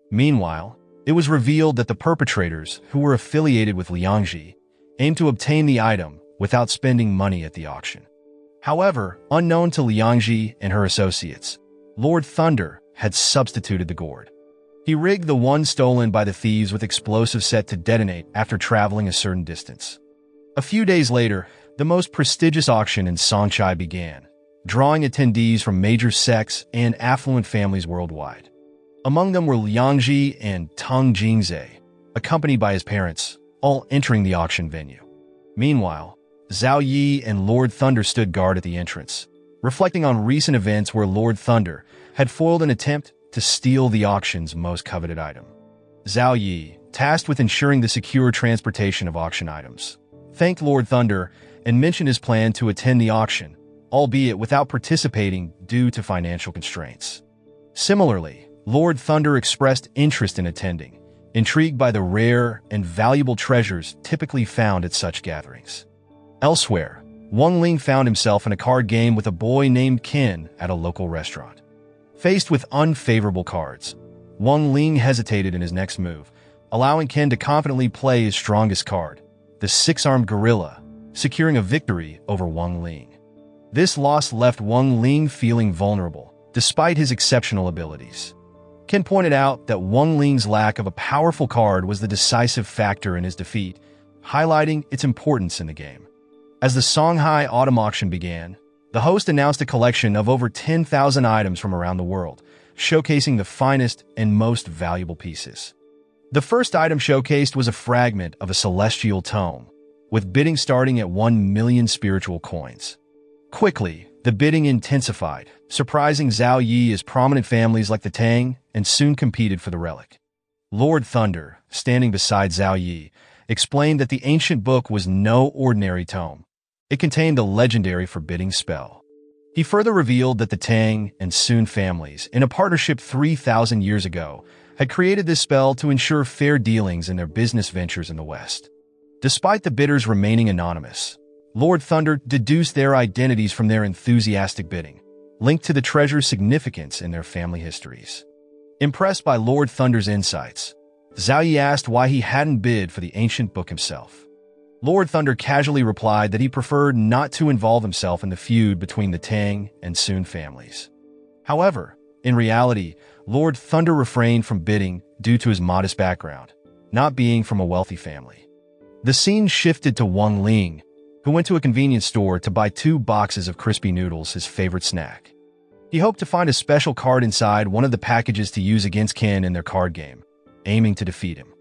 Meanwhile, it was revealed that the perpetrators, who were affiliated with Liangzi, aimed to obtain the item without spending money at the auction. However, unknown to Liangzi and her associates, Lord Thunder had substituted the gourd. He rigged the one stolen by the thieves with explosives set to detonate after traveling a certain distance. A few days later, the most prestigious auction in Songchai began, drawing attendees from major sects and affluent families worldwide. Among them were Liangzi and Tang Jingze, accompanied by his parents, all entering the auction venue. Meanwhile, Zhao Yi and Lord Thunder stood guard at the entrance, reflecting on recent events where Lord Thunder had foiled an attempt to steal the auction's most coveted item. Zhao Yi, tasked with ensuring the secure transportation of auction items, thanked Lord Thunder and mentioned his plan to attend the auction, albeit without participating due to financial constraints. Similarly, Lord Thunder expressed interest in attending, intrigued by the rare and valuable treasures typically found at such gatherings. Elsewhere, Wang Ling found himself in a card game with a boy named Ken at a local restaurant. Faced with unfavorable cards, Wang Ling hesitated in his next move, allowing Ken to confidently play his strongest card, the six-armed gorilla, securing a victory over Wang Ling. This loss left Wang Ling feeling vulnerable, despite his exceptional abilities. Ken pointed out that Wang Ling's lack of a powerful card was the decisive factor in his defeat, highlighting its importance in the game. As the Songhai Autumn Auction began, the host announced a collection of over 10,000 items from around the world, showcasing the finest and most valuable pieces. The first item showcased was a fragment of a celestial tome, with bidding starting at 1,000,000 spiritual coins. Quickly, The bidding intensified, surprising Zhao Yi as prominent families like the Tang, and soon competed for the relic. Lord Thunder, standing beside Zhao Yi, explained that the ancient book was no ordinary tome. It contained a legendary forbidding spell. He further revealed that the Tang and Sun families, in a partnership 3,000 years ago, had created this spell to ensure fair dealings in their business ventures in the West. Despite the bidders remaining anonymous, Lord Thunder deduced their identities from their enthusiastic bidding, linked to the treasure's significance in their family histories. Impressed by Lord Thunder's insights, Zhao Yi asked why he hadn't bid for the ancient book himself. Lord Thunder casually replied that he preferred not to involve himself in the feud between the Tang and Sun families. However, in reality, Lord Thunder refrained from bidding due to his modest background, not being from a wealthy family. The scene shifted to Wang Ling, who went to a convenience store to buy 2 boxes of crispy noodles, his favorite snack. He hoped to find a special card inside one of the packages to use against Ken in their card game, aiming to defeat him.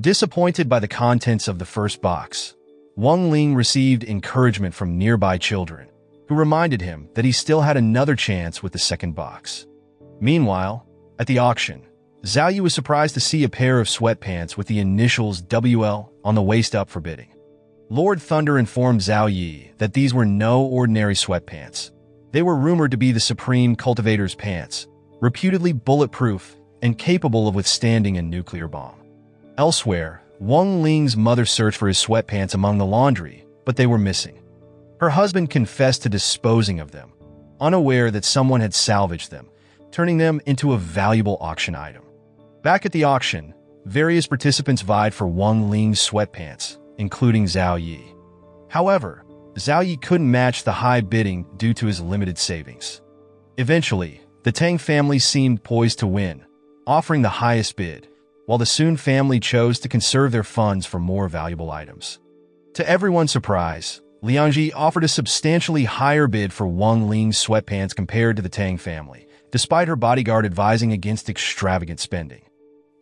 Disappointed by the contents of the first box, Wang Ling received encouragement from nearby children, who reminded him that he still had another chance with the second box. Meanwhile, at the auction, Zhao Yi was surprised to see a pair of sweatpants with the initials WL on the waist up for bidding. Lord Thunder informed Zhao Yi that these were no ordinary sweatpants. They were rumored to be the Supreme Cultivator's pants, reputedly bulletproof and capable of withstanding a nuclear bomb. Elsewhere, Wang Ling's mother searched for his sweatpants among the laundry, but they were missing. Her husband confessed to disposing of them, unaware that someone had salvaged them, turning them into a valuable auction item. Back at the auction, various participants vied for Wang Ling's sweatpants, including Zhao Yi. However, Zhao Yi couldn't match the high bidding due to his limited savings. Eventually, the Tang family seemed poised to win, offering the highest bid, while the Sun family chose to conserve their funds for more valuable items. To everyone's surprise, Liangzi offered a substantially higher bid for Wang Ling's sweatpants compared to the Tang family, despite her bodyguard advising against extravagant spending.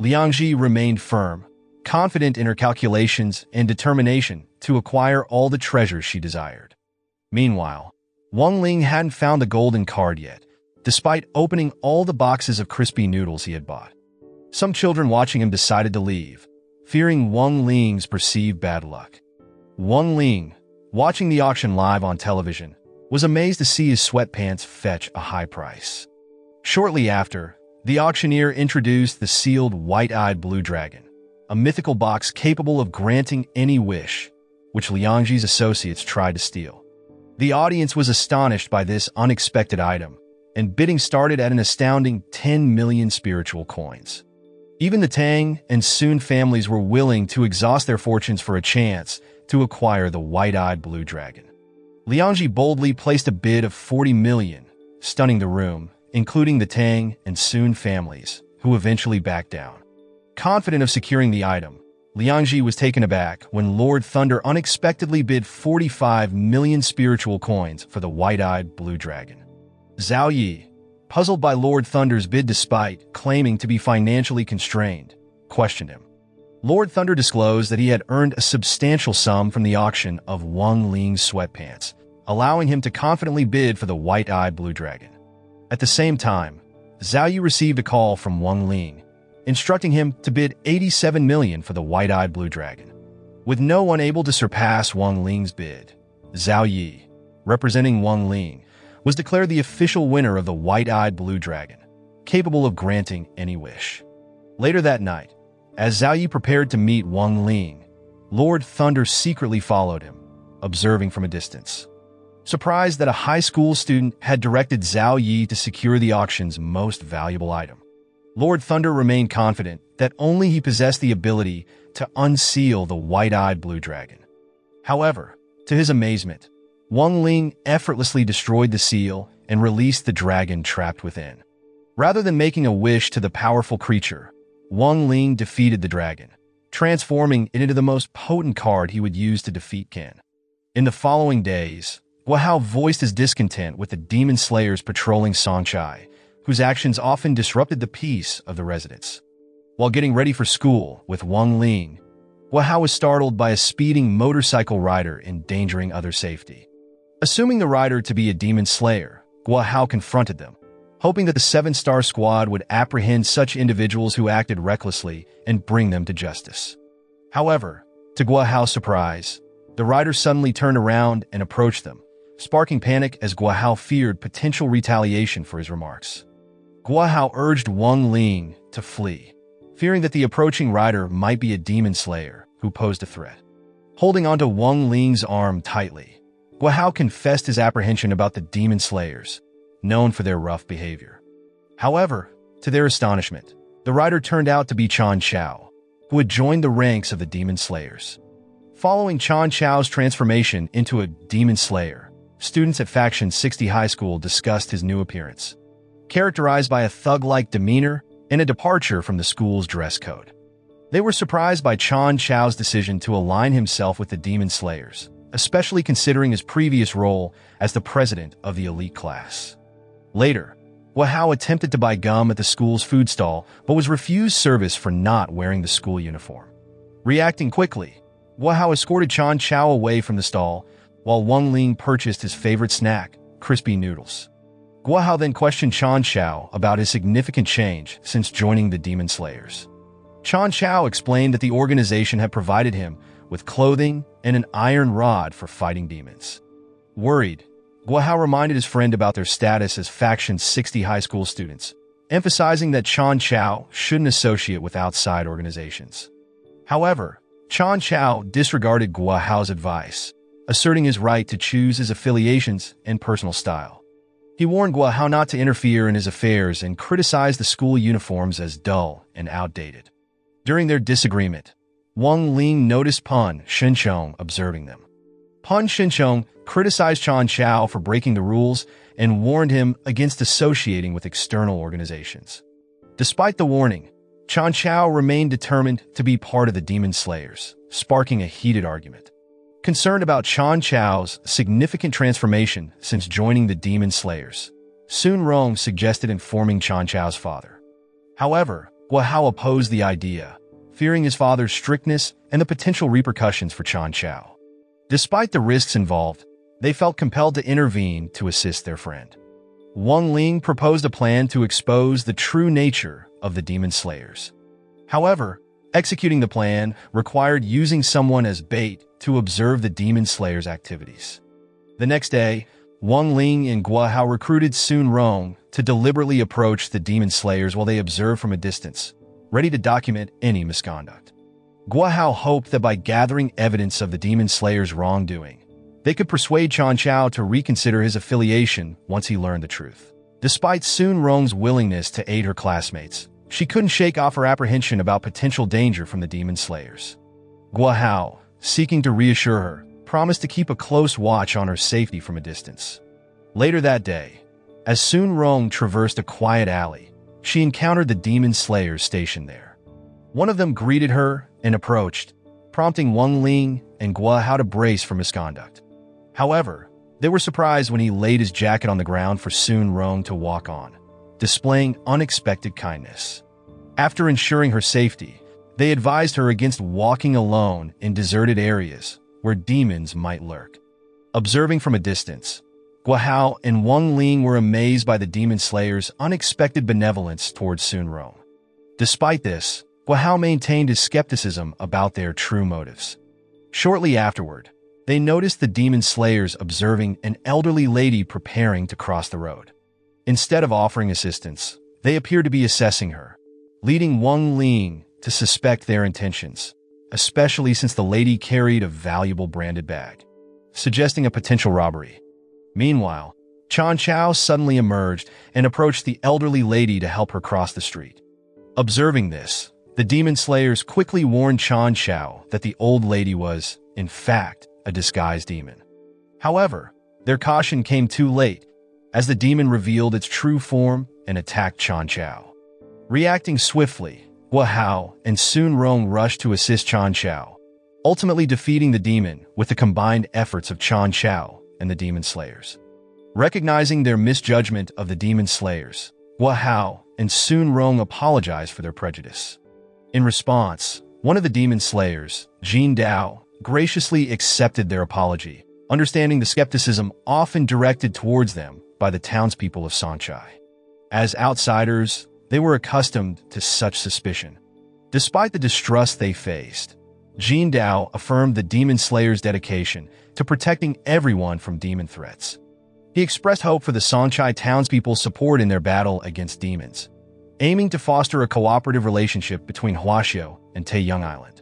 Liangzi remained firm, confident in her calculations and determination to acquire all the treasures she desired. Meanwhile, Wang Ling hadn't found the golden card yet, despite opening all the boxes of crispy noodles he had bought. Some children watching him decided to leave, fearing Wang Ling's perceived bad luck. Wang Ling, watching the auction live on television, was amazed to see his sweatpants fetch a high price. Shortly after, the auctioneer introduced the sealed white-eyed blue dragon, a mythical box capable of granting any wish, which Liangzi's associates tried to steal. The audience was astonished by this unexpected item, and bidding started at an astounding 10 million spiritual coins. Even the Tang and Sun families were willing to exhaust their fortunes for a chance to acquire the white-eyed blue dragon. Liangzi boldly placed a bid of 40 million, stunning the room, including the Tang and Sun families, who eventually backed down. Confident of securing the item, Liangzi was taken aback when Lord Thunder unexpectedly bid 45 million spiritual coins for the white-eyed blue dragon. Zhao Yi, puzzled by Lord Thunder's bid despite claiming to be financially constrained, questioned him. Lord Thunder disclosed that he had earned a substantial sum from the auction of Wang Ling's sweatpants, allowing him to confidently bid for the white-eyed blue dragon. At the same time, Zhao Yi received a call from Wang Ling, instructing him to bid 87 million for the white-eyed blue dragon. With no one able to surpass Wang Ling's bid, Zhao Yi, representing Wang Ling, was declared the official winner of the white-eyed blue dragon, capable of granting any wish. Later that night, as Zhao Yi prepared to meet Wang Ling, Lord Thunder secretly followed him, observing from a distance. Surprised that a high school student had directed Zhao Yi to secure the auction's most valuable item, Lord Thunder remained confident that only he possessed the ability to unseal the white-eyed blue dragon. However, to his amazement, Wang Ling effortlessly destroyed the seal and released the dragon trapped within. Rather than making a wish to the powerful creature, Wang Ling defeated the dragon, transforming it into the most potent card he would use to defeat Ken. In the following days, Gua Hao voiced his discontent with the Demon Slayers patrolling Songchai, whose actions often disrupted the peace of the residents. While getting ready for school with Wang Ling, Gua Hao was startled by a speeding motorcycle rider endangering others' safety. Assuming the rider to be a demon slayer, Gua Hao confronted them, hoping that the Seven Star Squad would apprehend such individuals who acted recklessly and bring them to justice. However, to Gua Hao's surprise, the rider suddenly turned around and approached them, sparking panic as Gua Hao feared potential retaliation for his remarks. Gua Hao urged Wang Ling to flee, fearing that the approaching rider might be a demon slayer who posed a threat. Holding onto Wang Ling's arm tightly, Gua Hao confessed his apprehension about the demon slayers, known for their rough behavior. However, to their astonishment, the rider turned out to be Chen Chao, who had joined the ranks of the demon slayers. Following Chen Chao's transformation into a demon slayer, students at Faction 60 High School discussed his new appearance, characterized by a thug-like demeanor and a departure from the school's dress code. They were surprised by Chen Chao's decision to align himself with the demon slayers, especially considering his previous role as the president of the elite class. Later, Gua Hao attempted to buy gum at the school's food stall but was refused service for not wearing the school uniform. Reacting quickly, Gua Hao escorted Chen Chao away from the stall while Wang Ling purchased his favorite snack, crispy noodles. Gua Hao then questioned Chen Chao about his significant change since joining the Demon Slayers. Chen Chao explained that the organization had provided him with clothing and an iron rod for fighting demons. Worried, Gua Hao reminded his friend about their status as Faction 60 high school students, emphasizing that Chen Chao shouldn't associate with outside organizations. However, Chen Chao disregarded Gua Hao's advice, asserting his right to choose his affiliations and personal style. He warned Gua Hao not to interfere in his affairs and criticized the school uniforms as dull and outdated. During their disagreement, Wang Ling noticed Pan Xinchong observing them. Pan Xinchong criticized Chen Chao for breaking the rules and warned him against associating with external organizations. Despite the warning, Chen Chao remained determined to be part of the Demon Slayers, sparking a heated argument. Concerned about Chen Chao's significant transformation since joining the Demon Slayers, Sun Rong suggested informing Chen Chao's father. However, Gua Hao opposed the idea, fearing his father's strictness and the potential repercussions for Chen Chao. Despite the risks involved, they felt compelled to intervene to assist their friend. Wang Ling proposed a plan to expose the true nature of the Demon Slayers. However, executing the plan required using someone as bait to observe the Demon Slayers' activities. The next day, Wang Ling and Gua Hao recruited Sun Rong to deliberately approach the Demon Slayers while they observed from a distance, ready to document any misconduct. Gua Hao hoped that by gathering evidence of the Demon Slayer's wrongdoing, they could persuade Chen Chao to reconsider his affiliation once he learned the truth. Despite Sun Rong's willingness to aid her classmates, she couldn't shake off her apprehension about potential danger from the Demon Slayers. Gua Hao, seeking to reassure her, promised to keep a close watch on her safety from a distance. Later that day, as Sun Rong traversed a quiet alley, she encountered the Demon Slayers stationed there. One of them greeted her and approached, prompting Wang Ling and Gua Hao to brace for misconduct. However, they were surprised when he laid his jacket on the ground for Sun Rong to walk on, displaying unexpected kindness. After ensuring her safety, they advised her against walking alone in deserted areas where demons might lurk. Observing from a distance, Gua Hao and Wang Ling were amazed by the Demon Slayer's unexpected benevolence towards Sun Rong. Despite this, Gua Hao maintained his skepticism about their true motives. Shortly afterward, they noticed the Demon Slayers observing an elderly lady preparing to cross the road. Instead of offering assistance, they appeared to be assessing her, leading Wang Ling to suspect their intentions, especially since the lady carried a valuable branded bag, suggesting a potential robbery. Meanwhile, Chen Chao suddenly emerged and approached the elderly lady to help her cross the street. Observing this, the Demon Slayers quickly warned Chen Chao that the old lady was, in fact, a disguised demon. However, their caution came too late, as the demon revealed its true form and attacked Chen Chao. Reacting swiftly, Gua Hao and Sun Rong rushed to assist Chen Chao, ultimately defeating the demon with the combined efforts of Chen Chao and the Demon Slayers. Recognizing their misjudgment of the Demon Slayers, Gua Hao and Sun Rong apologized for their prejudice. In response, one of the Demon Slayers, Jin Dao, graciously accepted their apology, understanding the skepticism often directed towards them by the townspeople of Songchai. As outsiders, they were accustomed to such suspicion. Despite the distrust they faced, Jin Dao affirmed the Demon Slayer's dedication to protecting everyone from demon threats. He expressed hope for the Songchai townspeople's support in their battle against demons, aiming to foster a cooperative relationship between Huaxiu and Taiyang Island.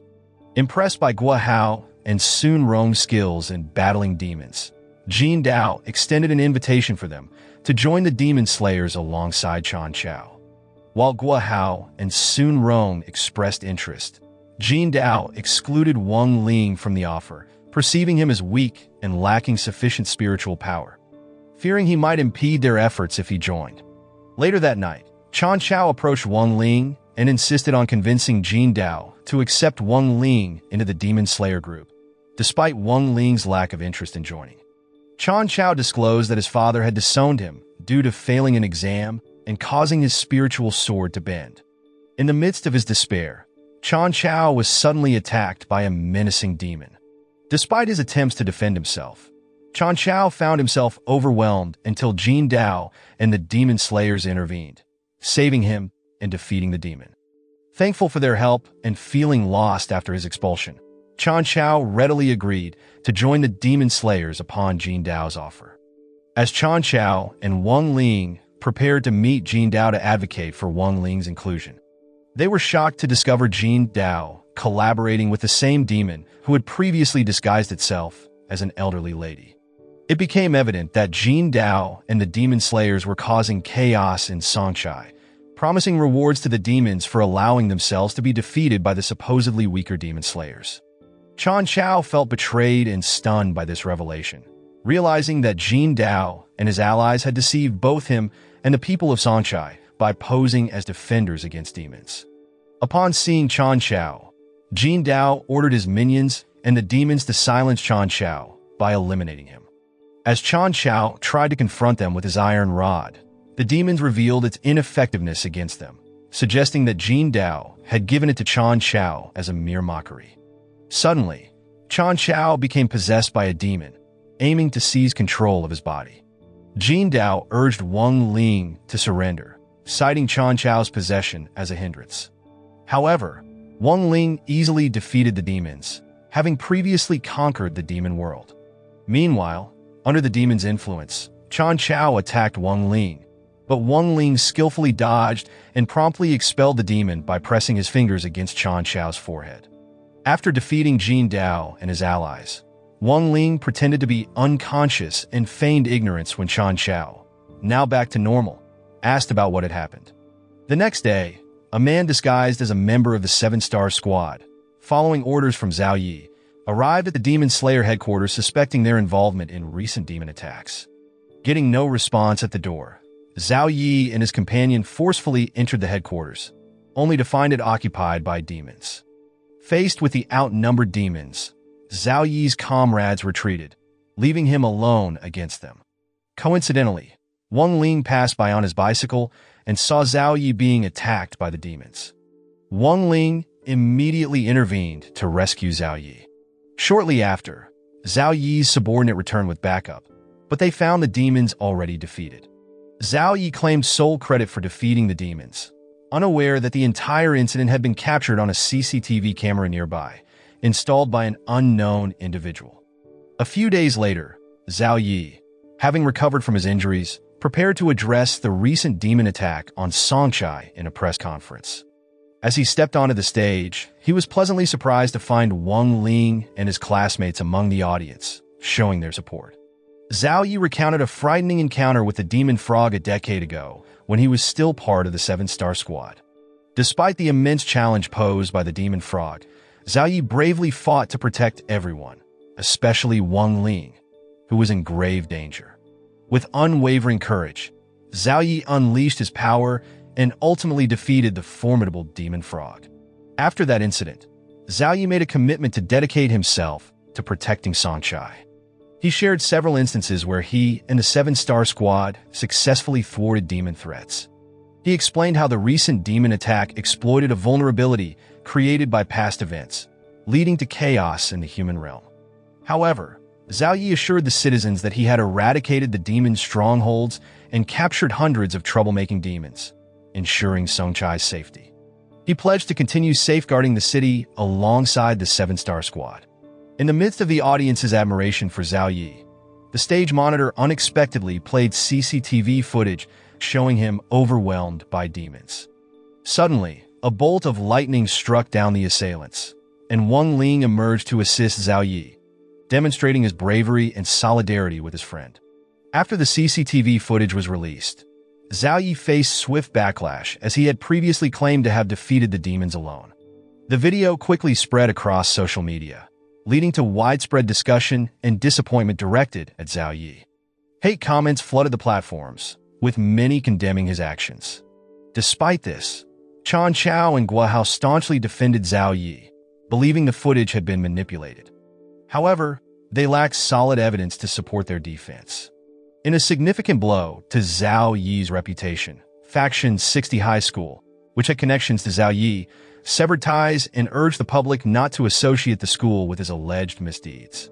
Impressed by Gua Hao and Sun Rong's skills in battling demons, Jin Dao extended an invitation for them to join the Demon Slayers alongside Chen Chao. While Gua Hao and Sun Rong expressed interest, Jin Dao excluded Wang Ling from the offer, perceiving him as weak and lacking sufficient spiritual power, fearing he might impede their efforts if he joined. Later that night, Chen Chao approached Wang Ling and insisted on convincing Jin Dao to accept Wang Ling into the Demon Slayer group, despite Wang Ling's lack of interest in joining. Chen Chao disclosed that his father had disowned him due to failing an exam and causing his spiritual sword to bend. In the midst of his despair, Chen Chao was suddenly attacked by a menacing demon. Despite his attempts to defend himself, Chen Chao found himself overwhelmed until Jin Dao and the Demon Slayers intervened, saving him and defeating the demon. Thankful for their help and feeling lost after his expulsion, Chen Chao readily agreed to join the Demon Slayers upon Jin Dao's offer. As Chen Chao and Wang Ling prepared to meet Jin Dao to advocate for Wang Ling's inclusion, they were shocked to discover Jin Dao collaborating with the same demon who had previously disguised itself as an elderly lady. It became evident that Jin Dao and the Demon Slayers were causing chaos in Songchai, promising rewards to the demons for allowing themselves to be defeated by the supposedly weaker Demon Slayers. Chen Chao felt betrayed and stunned by this revelation, realizing that Jin Dao and his allies had deceived both him and the people of Songchai by posing as defenders against demons. Upon seeing Chen Chao, Jin Dao ordered his minions and the demons to silence Chen Chao by eliminating him. As Chen Chao tried to confront them with his iron rod, the demons revealed its ineffectiveness against them, suggesting that Jin Dao had given it to Chen Chao as a mere mockery. Suddenly, Chen Chao became possessed by a demon, aiming to seize control of his body. Jin Dao urged Wang Ling to surrender, citing Chen Chao's possession as a hindrance. However, Wang Ling easily defeated the demons, having previously conquered the demon world. Meanwhile, under the demon's influence, Chen Chao attacked Wang Ling, but Wang Ling skillfully dodged and promptly expelled the demon by pressing his fingers against Chen Chao's forehead. After defeating Jin Dao and his allies, Wang Ling pretended to be unconscious and feigned ignorance when Chen Chao, now back to normal, asked about what had happened. The next day, a man disguised as a member of the 7-Star Squad, following orders from Zhao Yi, arrived at the Demon Slayer headquarters suspecting their involvement in recent demon attacks. Getting no response at the door, Zhao Yi and his companion forcefully entered the headquarters, only to find it occupied by demons. Faced with the outnumbered demons, Zhao Yi's comrades retreated, leaving him alone against them. Coincidentally, Wang Ling passed by on his bicycle and saw Zhao Yi being attacked by the demons. Wang Ling immediately intervened to rescue Zhao Yi. Shortly after, Zhao Yi's subordinate returned with backup, but they found the demons already defeated. Zhao Yi claimed sole credit for defeating the demons, unaware that the entire incident had been captured on a CCTV camera nearby, installed by an unknown individual. A few days later, Zhao Yi, having recovered from his injuries, prepared to address the recent demon attack on Songchai in a press conference. As he stepped onto the stage, he was pleasantly surprised to find Wang Ling and his classmates among the audience, showing their support. Zhao Yi recounted a frightening encounter with the demon frog a decade ago, when he was still part of the 7-Star Squad. Despite the immense challenge posed by the demon frog, Zhao Yi bravely fought to protect everyone, especially Wang Ling, who was in grave danger. With unwavering courage, Zhao Yi unleashed his power and ultimately defeated the formidable demon frog. After that incident, Zhao Yi made a commitment to dedicate himself to protecting Songchai. He shared several instances where he and the 7-Star Squad successfully thwarted demon threats. He explained how the recent demon attack exploited a vulnerability created by past events, leading to chaos in the human realm. However, Zhao Yi assured the citizens that he had eradicated the demon strongholds and captured hundreds of troublemaking demons, ensuring Songchai's safety. He pledged to continue safeguarding the city alongside the Seven Star Squad. In the midst of the audience's admiration for Zhao Yi, the stage monitor unexpectedly played CCTV footage showing him overwhelmed by demons. Suddenly, a bolt of lightning struck down the assailants, and Wang Ling emerged to assist Zhao Yi, demonstrating his bravery and solidarity with his friend. After the CCTV footage was released, Zhao Yi faced swift backlash as he had previously claimed to have defeated the demons alone. The video quickly spread across social media, leading to widespread discussion and disappointment directed at Zhao Yi. Hate comments flooded the platforms, with many condemning his actions. Despite this, Chen Chao and Gua Hao staunchly defended Zhao Yi, believing the footage had been manipulated. However, they lacked solid evidence to support their defense. In a significant blow to Zhao Yi's reputation, Faction 60 High School, which had connections to Zhao Yi, severed ties and urged the public not to associate the school with his alleged misdeeds.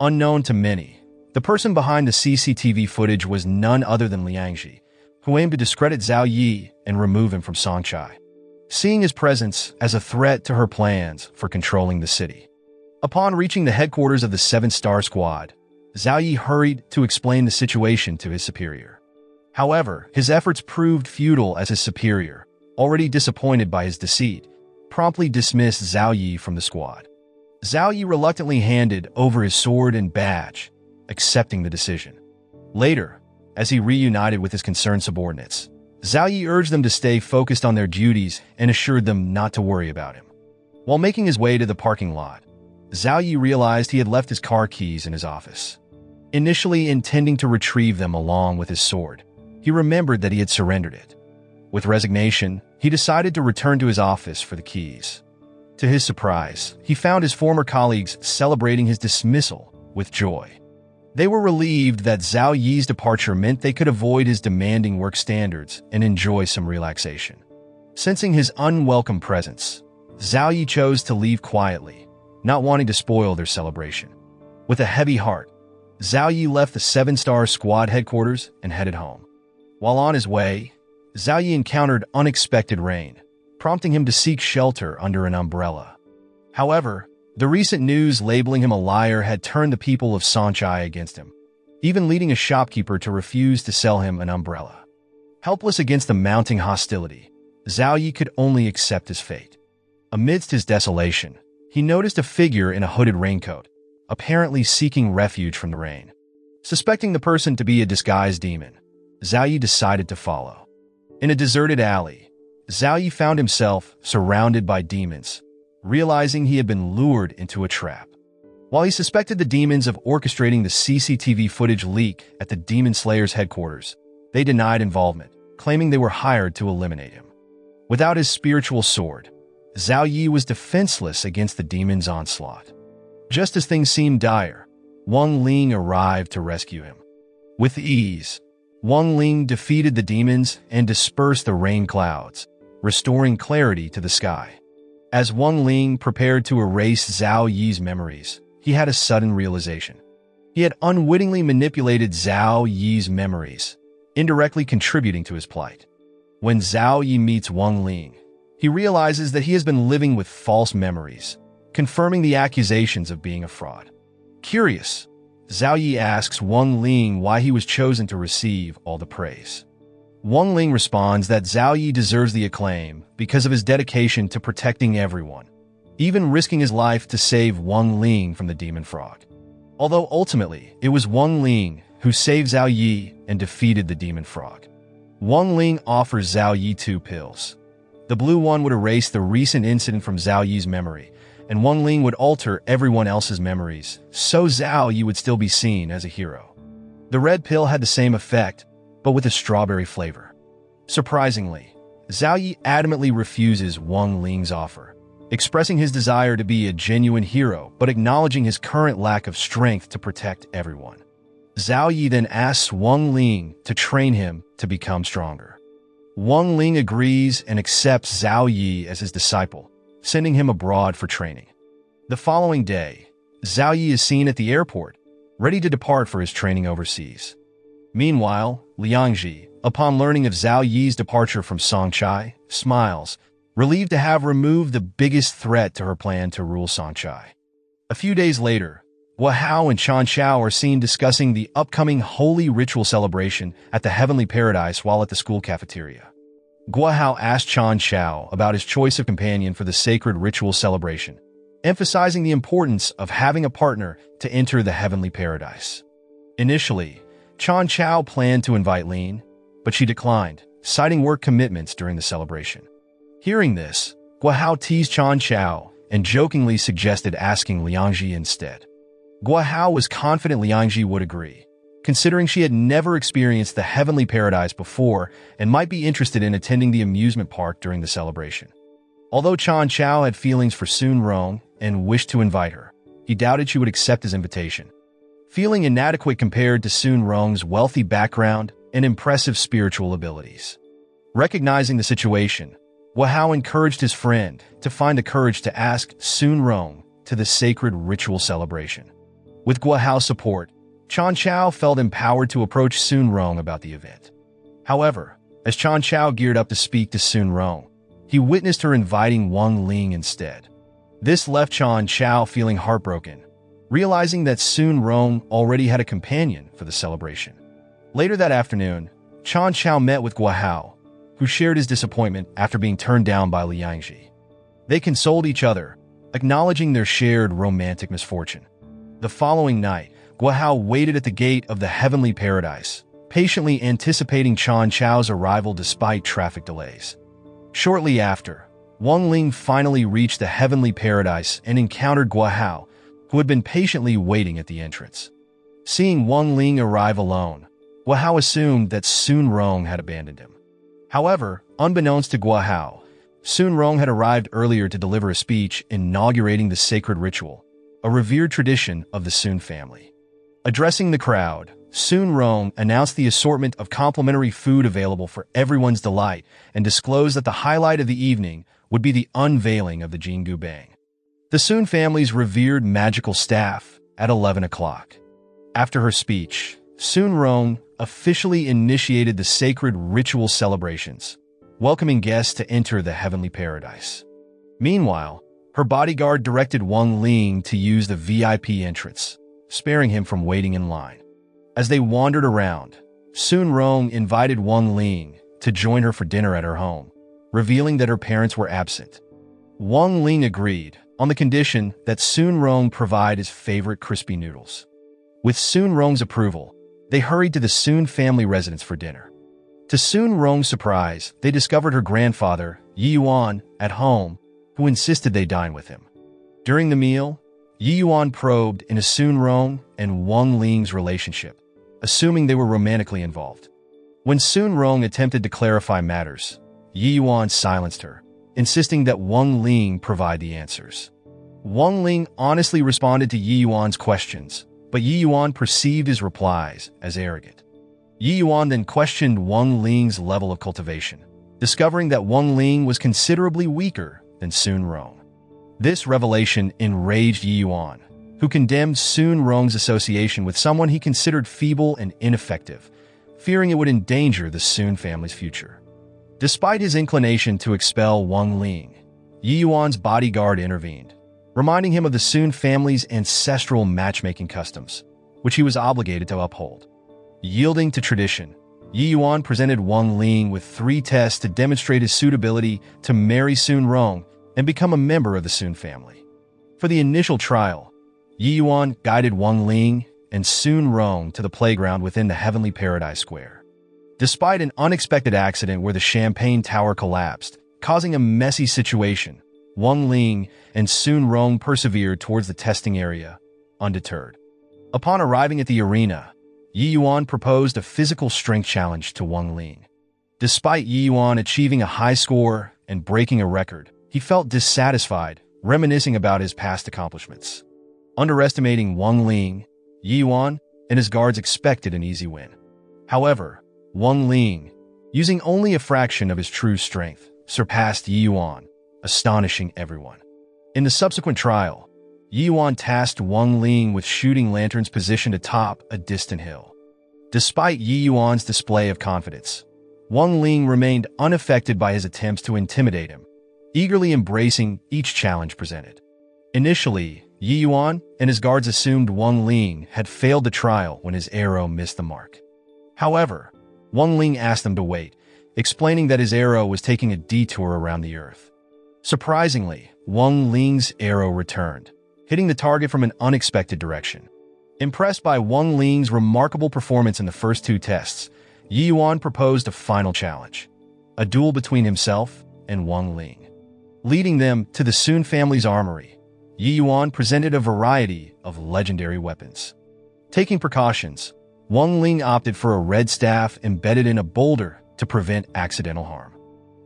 Unknown to many, the person behind the CCTV footage was none other than Liangzi, who aimed to discredit Zhao Yi and remove him from Songchai, seeing his presence as a threat to her plans for controlling the city. Upon reaching the headquarters of the Seven Star Squad, Zhao Yi hurried to explain the situation to his superior. However, his efforts proved futile as his superior, already disappointed by his deceit, promptly dismissed Zhao Yi from the squad. Zhao Yi reluctantly handed over his sword and badge, accepting the decision. Later, as he reunited with his concerned subordinates, Zhao Yi urged them to stay focused on their duties and assured them not to worry about him. While making his way to the parking lot, Zhao Yi realized he had left his car keys in his office. Initially intending to retrieve them along with his sword, he remembered that he had surrendered it. With resignation, he decided to return to his office for the keys. To his surprise, he found his former colleagues celebrating his dismissal with joy. They were relieved that Zhao Yi's departure meant they could avoid his demanding work standards and enjoy some relaxation. Sensing his unwelcome presence, Zhao Yi chose to leave quietly, not wanting to spoil their celebration. With a heavy heart, Zhao Yi left the Seven Star Squad headquarters and headed home. While on his way, Zhao Yi encountered unexpected rain, prompting him to seek shelter under an umbrella. However, the recent news labeling him a liar had turned the people of Songchai against him, even leading a shopkeeper to refuse to sell him an umbrella. Helpless against the mounting hostility, Zhao Yi could only accept his fate. Amidst his desolation, he noticed a figure in a hooded raincoat, apparently seeking refuge from the rain. Suspecting the person to be a disguised demon, Zhao Yi decided to follow. In a deserted alley, Zhao Yi found himself surrounded by demons, realizing he had been lured into a trap. While he suspected the demons of orchestrating the CCTV footage leak at the Demon Slayers' headquarters, they denied involvement, claiming they were hired to eliminate him. Without his spiritual sword, Zhao Yi was defenseless against the demons' onslaught. Just as things seemed dire, Wang Ling arrived to rescue him. With ease, Wang Ling defeated the demons and dispersed the rain clouds, restoring clarity to the sky. As Wang Ling prepared to erase Zhao Yi's memories, he had a sudden realization. He had unwittingly manipulated Zhao Yi's memories, indirectly contributing to his plight. When Zhao Yi meets Wang Ling, he realizes that he has been living with false memories, confirming the accusations of being a fraud. Curious, Zhao Yi asks Wang Ling why he was chosen to receive all the praise. Wang Ling responds that Zhao Yi deserves the acclaim because of his dedication to protecting everyone, even risking his life to save Wang Ling from the demon frog. Although ultimately, it was Wang Ling who saved Zhao Yi and defeated the demon frog. Wang Ling offers Zhao Yi two pills. The blue one would erase the recent incident from Zhao Yi's memory, and Wang Ling would alter everyone else's memories, so Zhao Yi would still be seen as a hero. The red pill had the same effect, but with a strawberry flavor. Surprisingly, Zhao Yi adamantly refuses Wang Ling's offer, expressing his desire to be a genuine hero but acknowledging his current lack of strength to protect everyone. Zhao Yi then asks Wang Ling to train him to become stronger. Wang Ling agrees and accepts Zhao Yi as his disciple, sending him abroad for training. The following day, Zhao Yi is seen at the airport, ready to depart for his training overseas. Meanwhile, Liangzi, upon learning of Zhao Yi's departure from Songchai, smiles, relieved to have removed the biggest threat to her plan to rule Songchai. A few days later, Gua Hao and Chen Chao are seen discussing the upcoming holy ritual celebration at the Heavenly Paradise while at the school cafeteria. Gua Hao asked Chen Chao about his choice of companion for the sacred ritual celebration, emphasizing the importance of having a partner to enter the Heavenly Paradise. Initially, Chen Chao planned to invite Lin, but she declined, citing work commitments during the celebration. Hearing this, Gua Hao teased Chen Chao and jokingly suggested asking Liangzi instead. Gua Hao was confident Liangzi would agree, considering she had never experienced the Heavenly Paradise before and might be interested in attending the amusement park during the celebration. Although Chen Chao had feelings for Sun Rong and wished to invite her, he doubted she would accept his invitation, feeling inadequate compared to Sun Rong's wealthy background and impressive spiritual abilities. Recognizing the situation, Gua Hao encouraged his friend to find the courage to ask Sun Rong to the sacred ritual celebration. With Gua Hao's support, Chen Chao felt empowered to approach Sun Rong about the event. However, as Chen Chao geared up to speak to Sun Rong, he witnessed her inviting Wang Ling instead. This left Chen Chao feeling heartbroken, realizing that Sun Rong already had a companion for the celebration. Later that afternoon, Chen Chao met with Gua Hao, who shared his disappointment after being turned down by Liangzi. They consoled each other, acknowledging their shared romantic misfortune. The following night, Gua Hao waited at the gate of the Heavenly Paradise, patiently anticipating Chen Chao's arrival despite traffic delays. Shortly after, Wang Ling finally reached the Heavenly Paradise and encountered Gua Hao, who had been patiently waiting at the entrance. Seeing Wang Ling arrive alone, Gua Hao assumed that Sun Rong had abandoned him. However, unbeknownst to Gua Hao, Sun Rong had arrived earlier to deliver a speech inaugurating the sacred ritual, a revered tradition of the Sun family. Addressing the crowd, Sun Rong announced the assortment of complimentary food available for everyone's delight and disclosed that the highlight of the evening would be the unveiling of the Jinggu Bang, the Sun family's revered magical staff, at 11 o'clock. After her speech, Sun Rong officially initiated the sacred ritual celebrations, welcoming guests to enter the Heavenly Paradise. Meanwhile, her bodyguard directed Wang Ling to use the VIP entrance, sparing him from waiting in line. As they wandered around, Sun Rong invited Wang Ling to join her for dinner at her home, revealing that her parents were absent. Wang Ling agreed, on the condition that Sun Rong provide his favorite crispy noodles. With Sun Rong's approval, they hurried to the Sun family residence for dinner. To Sun Rong's surprise, they discovered her grandfather, Yi Yuan, at home, who insisted they dine with him. During the meal, Yi Yuan probed into Sun Rong and Wang Ling's relationship, assuming they were romantically involved. When Sun Rong attempted to clarify matters, Yi Yuan silenced her, insisting that Wang Ling provide the answers. Wang Ling honestly responded to Yi Yuan's questions, but Yi Yuan perceived his replies as arrogant. Yi Yuan then questioned Wang Ling's level of cultivation, discovering that Wang Ling was considerably weaker than Sun Rong. This revelation enraged Yi Yuan, who condemned Sun Rong's association with someone he considered feeble and ineffective, fearing it would endanger the Sun family's future. Despite his inclination to expel Wang Ling, Yi Yuan's bodyguard intervened, reminding him of the Sun family's ancestral matchmaking customs, which he was obligated to uphold. Yielding to tradition, Yi Yuan presented Wang Ling with 3 tests to demonstrate his suitability to marry Sun Rong and become a member of the Sun family. For the initial trial, Yi Yuan guided Wang Ling and Sun Rong to the playground within the Heavenly Paradise Square. Despite an unexpected accident where the champagne tower collapsed, causing a messy situation, Wang Ling and Sun Rong persevered towards the testing area, undeterred. Upon arriving at the arena, Yi Yuan proposed a physical strength challenge to Wang Ling. Despite Yi Yuan achieving a high score and breaking a record, he felt dissatisfied, reminiscing about his past accomplishments. Underestimating Wang Ling, Yi Yuan and his guards expected an easy win. However, Wang Ling, using only a fraction of his true strength, surpassed Yi Yuan, astonishing everyone. In the subsequent trial, Yi Yuan tasked Wang Ling with shooting lanterns positioned atop a distant hill. Despite Yi Yuan's display of confidence, Wang Ling remained unaffected by his attempts to intimidate him, eagerly embracing each challenge presented. Initially, Yi Yuan and his guards assumed Wang Ling had failed the trial when his arrow missed the mark. However, Wang Ling asked them to wait, explaining that his arrow was taking a detour around the earth. Surprisingly, Wang Ling's arrow returned, hitting the target from an unexpected direction. Impressed by Wang Ling's remarkable performance in the first two tests, Yi Yuan proposed a final challenge, a duel between himself and Wang Ling. Leading them to the Sun family's armory, Yi Yuan presented a variety of legendary weapons. Taking precautions, Wang Ling opted for a red staff embedded in a boulder to prevent accidental harm.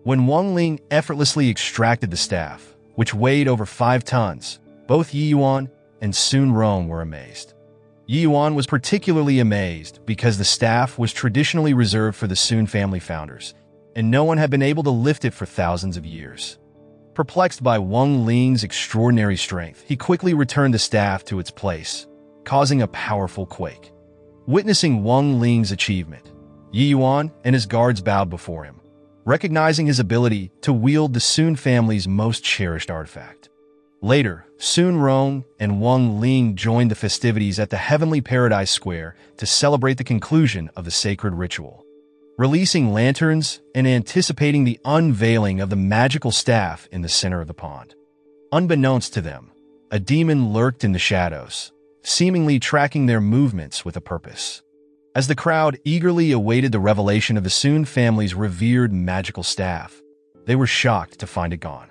When Wang Ling effortlessly extracted the staff, which weighed over 5 tons, both Yi Yuan and Sun Rong were amazed. Yi Yuan was particularly amazed because the staff was traditionally reserved for the Sun family founders, and no one had been able to lift it for thousands of years. Perplexed by Wang Ling's extraordinary strength, he quickly returned the staff to its place, causing a powerful quake. Witnessing Wang Ling's achievement, Yi Yuan and his guards bowed before him, recognizing his ability to wield the Sun family's most cherished artifact. Later, Sun Rong and Wang Ling joined the festivities at the Heavenly Paradise Square to celebrate the conclusion of the sacred ritual. Releasing lanterns and anticipating the unveiling of the magical staff in the center of the pond. Unbeknownst to them, a demon lurked in the shadows, seemingly tracking their movements with a purpose. As the crowd eagerly awaited the revelation of the Sun family's revered magical staff, they were shocked to find it gone.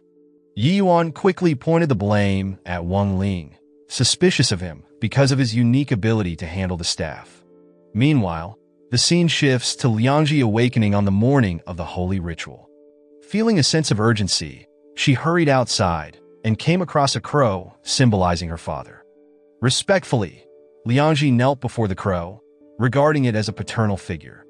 Yi Yuan quickly pointed the blame at Wang Ling, suspicious of him because of his unique ability to handle the staff. Meanwhile, the scene shifts to Liangzi awakening on the morning of the holy ritual. Feeling a sense of urgency, she hurried outside and came across a crow symbolizing her father. Respectfully, Liangzi knelt before the crow, regarding it as a paternal figure.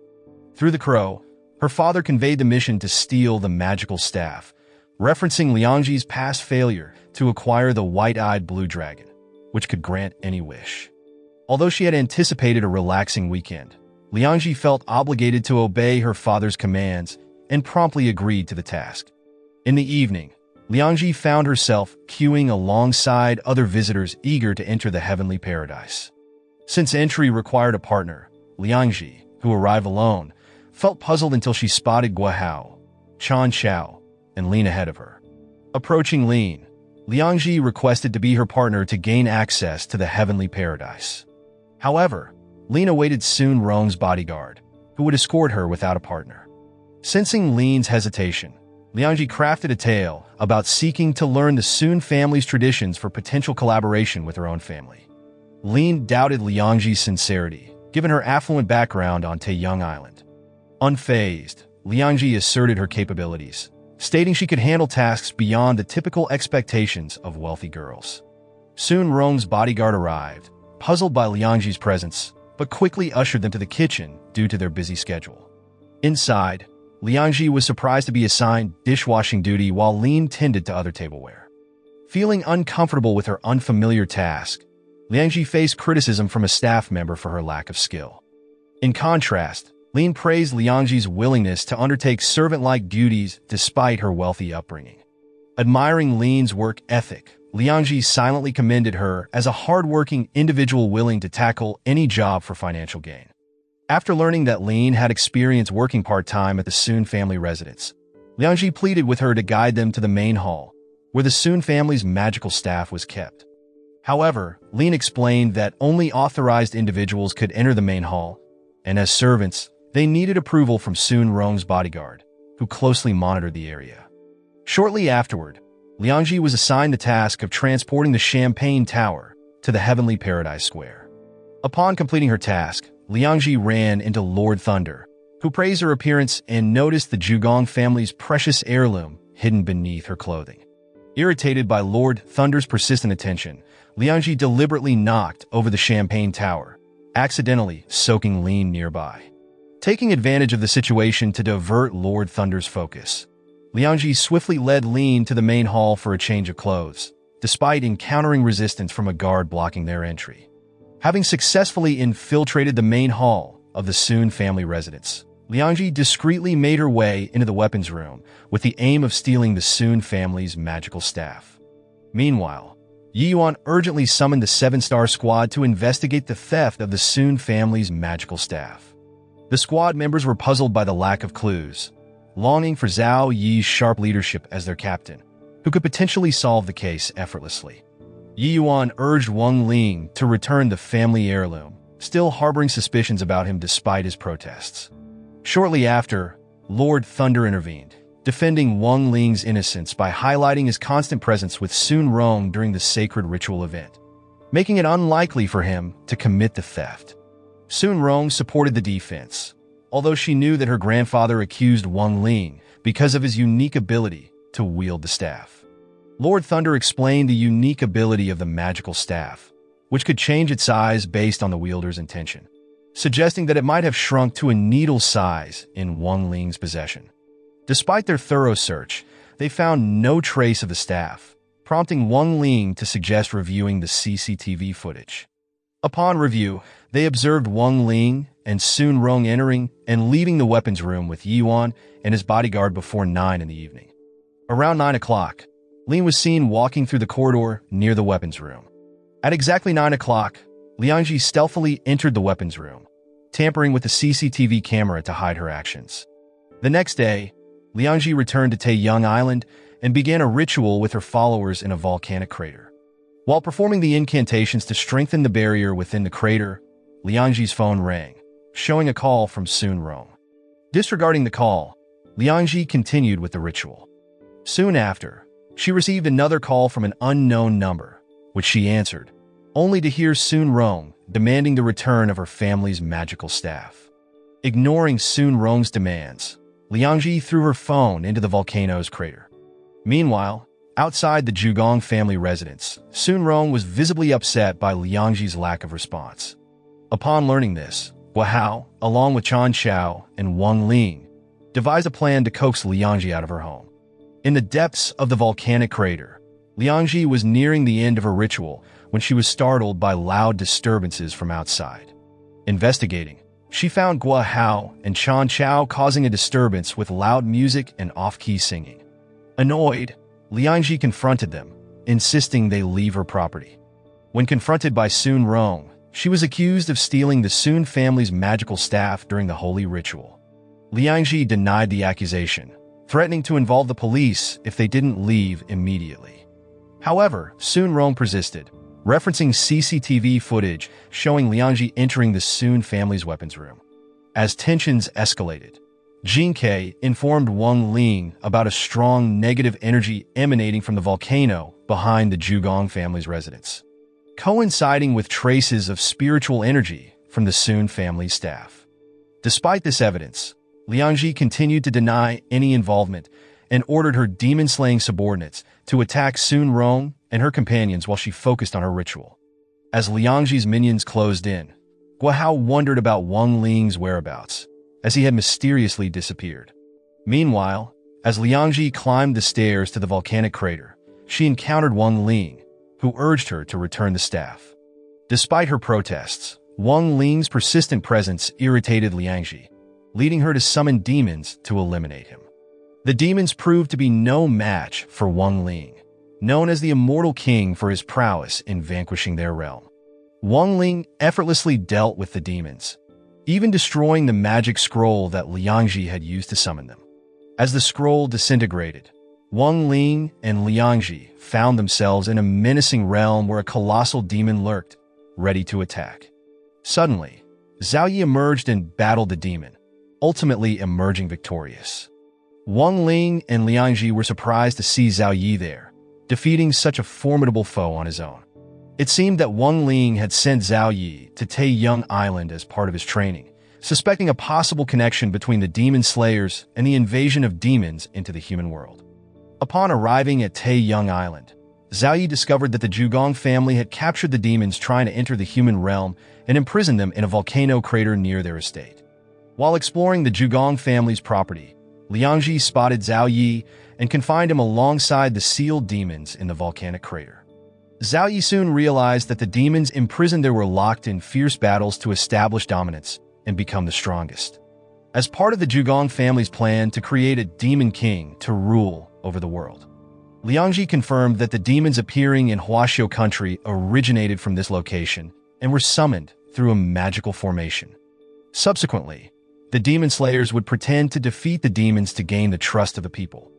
Through the crow, her father conveyed the mission to steal the magical staff, referencing Liangzi's past failure to acquire the white-eyed blue dragon, which could grant any wish. Although she had anticipated a relaxing weekend, Liangzi felt obligated to obey her father's commands and promptly agreed to the task. In the evening, Liangzi found herself queuing alongside other visitors eager to enter the heavenly paradise. Since entry required a partner, Liangzi, who arrived alone, felt puzzled until she spotted Gua Hao, Chen Chao, and Lin ahead of her. Approaching Lin, Liangzi requested to be her partner to gain access to the heavenly paradise. However, Lin awaited Sun Rong's bodyguard, who would escort her without a partner. Sensing Lin's hesitation, Liangzi crafted a tale about seeking to learn the Sun family's traditions for potential collaboration with her own family. Lin doubted Liangzi's sincerity, given her affluent background on Taiyang Island. Unfazed, Liangzi asserted her capabilities, stating she could handle tasks beyond the typical expectations of wealthy girls. Sun Rong's bodyguard arrived, puzzled by Liangzi's presence, but quickly ushered them to the kitchen due to their busy schedule. Inside, Liangzi was surprised to be assigned dishwashing duty while Lin tended to other tableware. Feeling uncomfortable with her unfamiliar task, Liangzi faced criticism from a staff member for her lack of skill. In contrast, Lin praised Liangzi's willingness to undertake servant-like duties despite her wealthy upbringing. Admiring Lin's work ethic, Liangzi silently commended her as a hard-working individual willing to tackle any job for financial gain. After learning that Lin had experience working part-time at the Sun family residence, Liangzi pleaded with her to guide them to the main hall, where the Sun family's magical staff was kept. However, Lin explained that only authorized individuals could enter the main hall, and as servants, they needed approval from Sun Rong's bodyguard, who closely monitored the area. Shortly afterward, Liangzi was assigned the task of transporting the Champagne Tower to the Heavenly Paradise Square. Upon completing her task, Liangzi ran into Lord Thunder, who praised her appearance and noticed the Zhugong family's precious heirloom hidden beneath her clothing. Irritated by Lord Thunder's persistent attention, Liangzi deliberately knocked over the Champagne Tower, accidentally soaking Lin nearby. Taking advantage of the situation to divert Lord Thunder's focus, Liangzi swiftly led Lin to the main hall for a change of clothes, despite encountering resistance from a guard blocking their entry. Having successfully infiltrated the main hall of the Sun family residence, Liangzi discreetly made her way into the weapons room with the aim of stealing the Sun family's magical staff. Meanwhile, Yi Yuan urgently summoned the Seven Star Squad to investigate the theft of the Sun family's magical staff. The squad members were puzzled by the lack of clues, longing for Zhao Yi's sharp leadership as their captain, who could potentially solve the case effortlessly. Yi Yuan urged Wang Ling to return the family heirloom, still harboring suspicions about him despite his protests. Shortly after, Lord Thunder intervened, defending Wang Ling's innocence by highlighting his constant presence with Sun Rong during the sacred ritual event, making it unlikely for him to commit the theft. Sun Rong supported the defense, although she knew that her grandfather accused Wang Ling because of his unique ability to wield the staff. Lord Thunder explained the unique ability of the magical staff, which could change its size based on the wielder's intention, suggesting that it might have shrunk to a needle size in Wang Ling's possession. Despite their thorough search, they found no trace of the staff, prompting Wang Ling to suggest reviewing the CCTV footage. Upon review, they observed Wang Ling and Sun Rong entering and leaving the weapons room with Yi Yuan and his bodyguard before 9 in the evening. Around 9 o'clock, Lin was seen walking through the corridor near the weapons room. At exactly 9 o'clock, Liangzi stealthily entered the weapons room, tampering with the CCTV camera to hide her actions. The next day, Liangzi returned to Taiyang Island and began a ritual with her followers in a volcanic crater. While performing the incantations to strengthen the barrier within the crater, Liangzi's phone rang, showing a call from Sun Rong. Disregarding the call, Liangzi continued with the ritual. Soon after, she received another call from an unknown number, which she answered, only to hear Sun Rong demanding the return of her family's magical staff. Ignoring Sun Rong's demands, Liangzi threw her phone into the volcano's crater. Meanwhile, outside the Zhugong family residence, Sun Rong was visibly upset by Liangzi's lack of response. Upon learning this, Gua Hao, along with Chen Chao and Wang Ling, devised a plan to coax Liangzi out of her home. In the depths of the volcanic crater, Liangzi was nearing the end of her ritual when she was startled by loud disturbances from outside. Investigating, she found Gua Hao and Chen Chao causing a disturbance with loud music and off-key singing. Annoyed, Liangzi confronted them, insisting they leave her property. When confronted by Sun Rong, she was accused of stealing the Sun family's magical staff during the holy ritual. Liangzi denied the accusation, threatening to involve the police if they didn't leave immediately. However, Sun Rong persisted, referencing CCTV footage showing Liangzi entering the Sun family's weapons room. As tensions escalated, Jin Kei informed Wang Ling about a strong negative energy emanating from the volcano behind the Zhugong family's residence, coinciding with traces of spiritual energy from the Sun family staff. Despite this evidence, Liangzi continued to deny any involvement and ordered her demon-slaying subordinates to attack Sun Rong and her companions while she focused on her ritual. As Liangzi's minions closed in, Gua Hao wondered about Wang Ling's whereabouts, as he had mysteriously disappeared. Meanwhile, as Liangzi climbed the stairs to the volcanic crater, she encountered Wang Ling, who urged her to return the staff. Despite her protests, Wang Ling's persistent presence irritated Liangzi, leading her to summon demons to eliminate him. The demons proved to be no match for Wang Ling, known as the Immortal King for his prowess in vanquishing their realm. Wang Ling effortlessly dealt with the demons, even destroying the magic scroll that Liangzi had used to summon them. As the scroll disintegrated, Wang Ling and Liangzi found themselves in a menacing realm where a colossal demon lurked, ready to attack. Suddenly, Zhao Yi emerged and battled the demon, ultimately emerging victorious. Wang Ling and Liangzi were surprised to see Zhao Yi there, defeating such a formidable foe on his own. It seemed that Wang Ling had sent Zhao Yi to Taiyang Island as part of his training, suspecting a possible connection between the Demon Slayers and the invasion of demons into the human world. Upon arriving at Taiyang Island, Zhao Yi discovered that the Zhugong family had captured the demons trying to enter the human realm and imprisoned them in a volcano crater near their estate. While exploring the Zhugong family's property, Liangzi spotted Zhao Yi and confined him alongside the sealed demons in the volcanic crater. Zhao Yi soon realized that the demons imprisoned there were locked in fierce battles to establish dominance and become the strongest. As part of the Zhugong family's plan to create a demon king to rule over the world, Liangzi confirmed that the demons appearing in Huaxiu country originated from this location and were summoned through a magical formation. Subsequently, the demon slayers would pretend to defeat the demons to gain the trust of the people.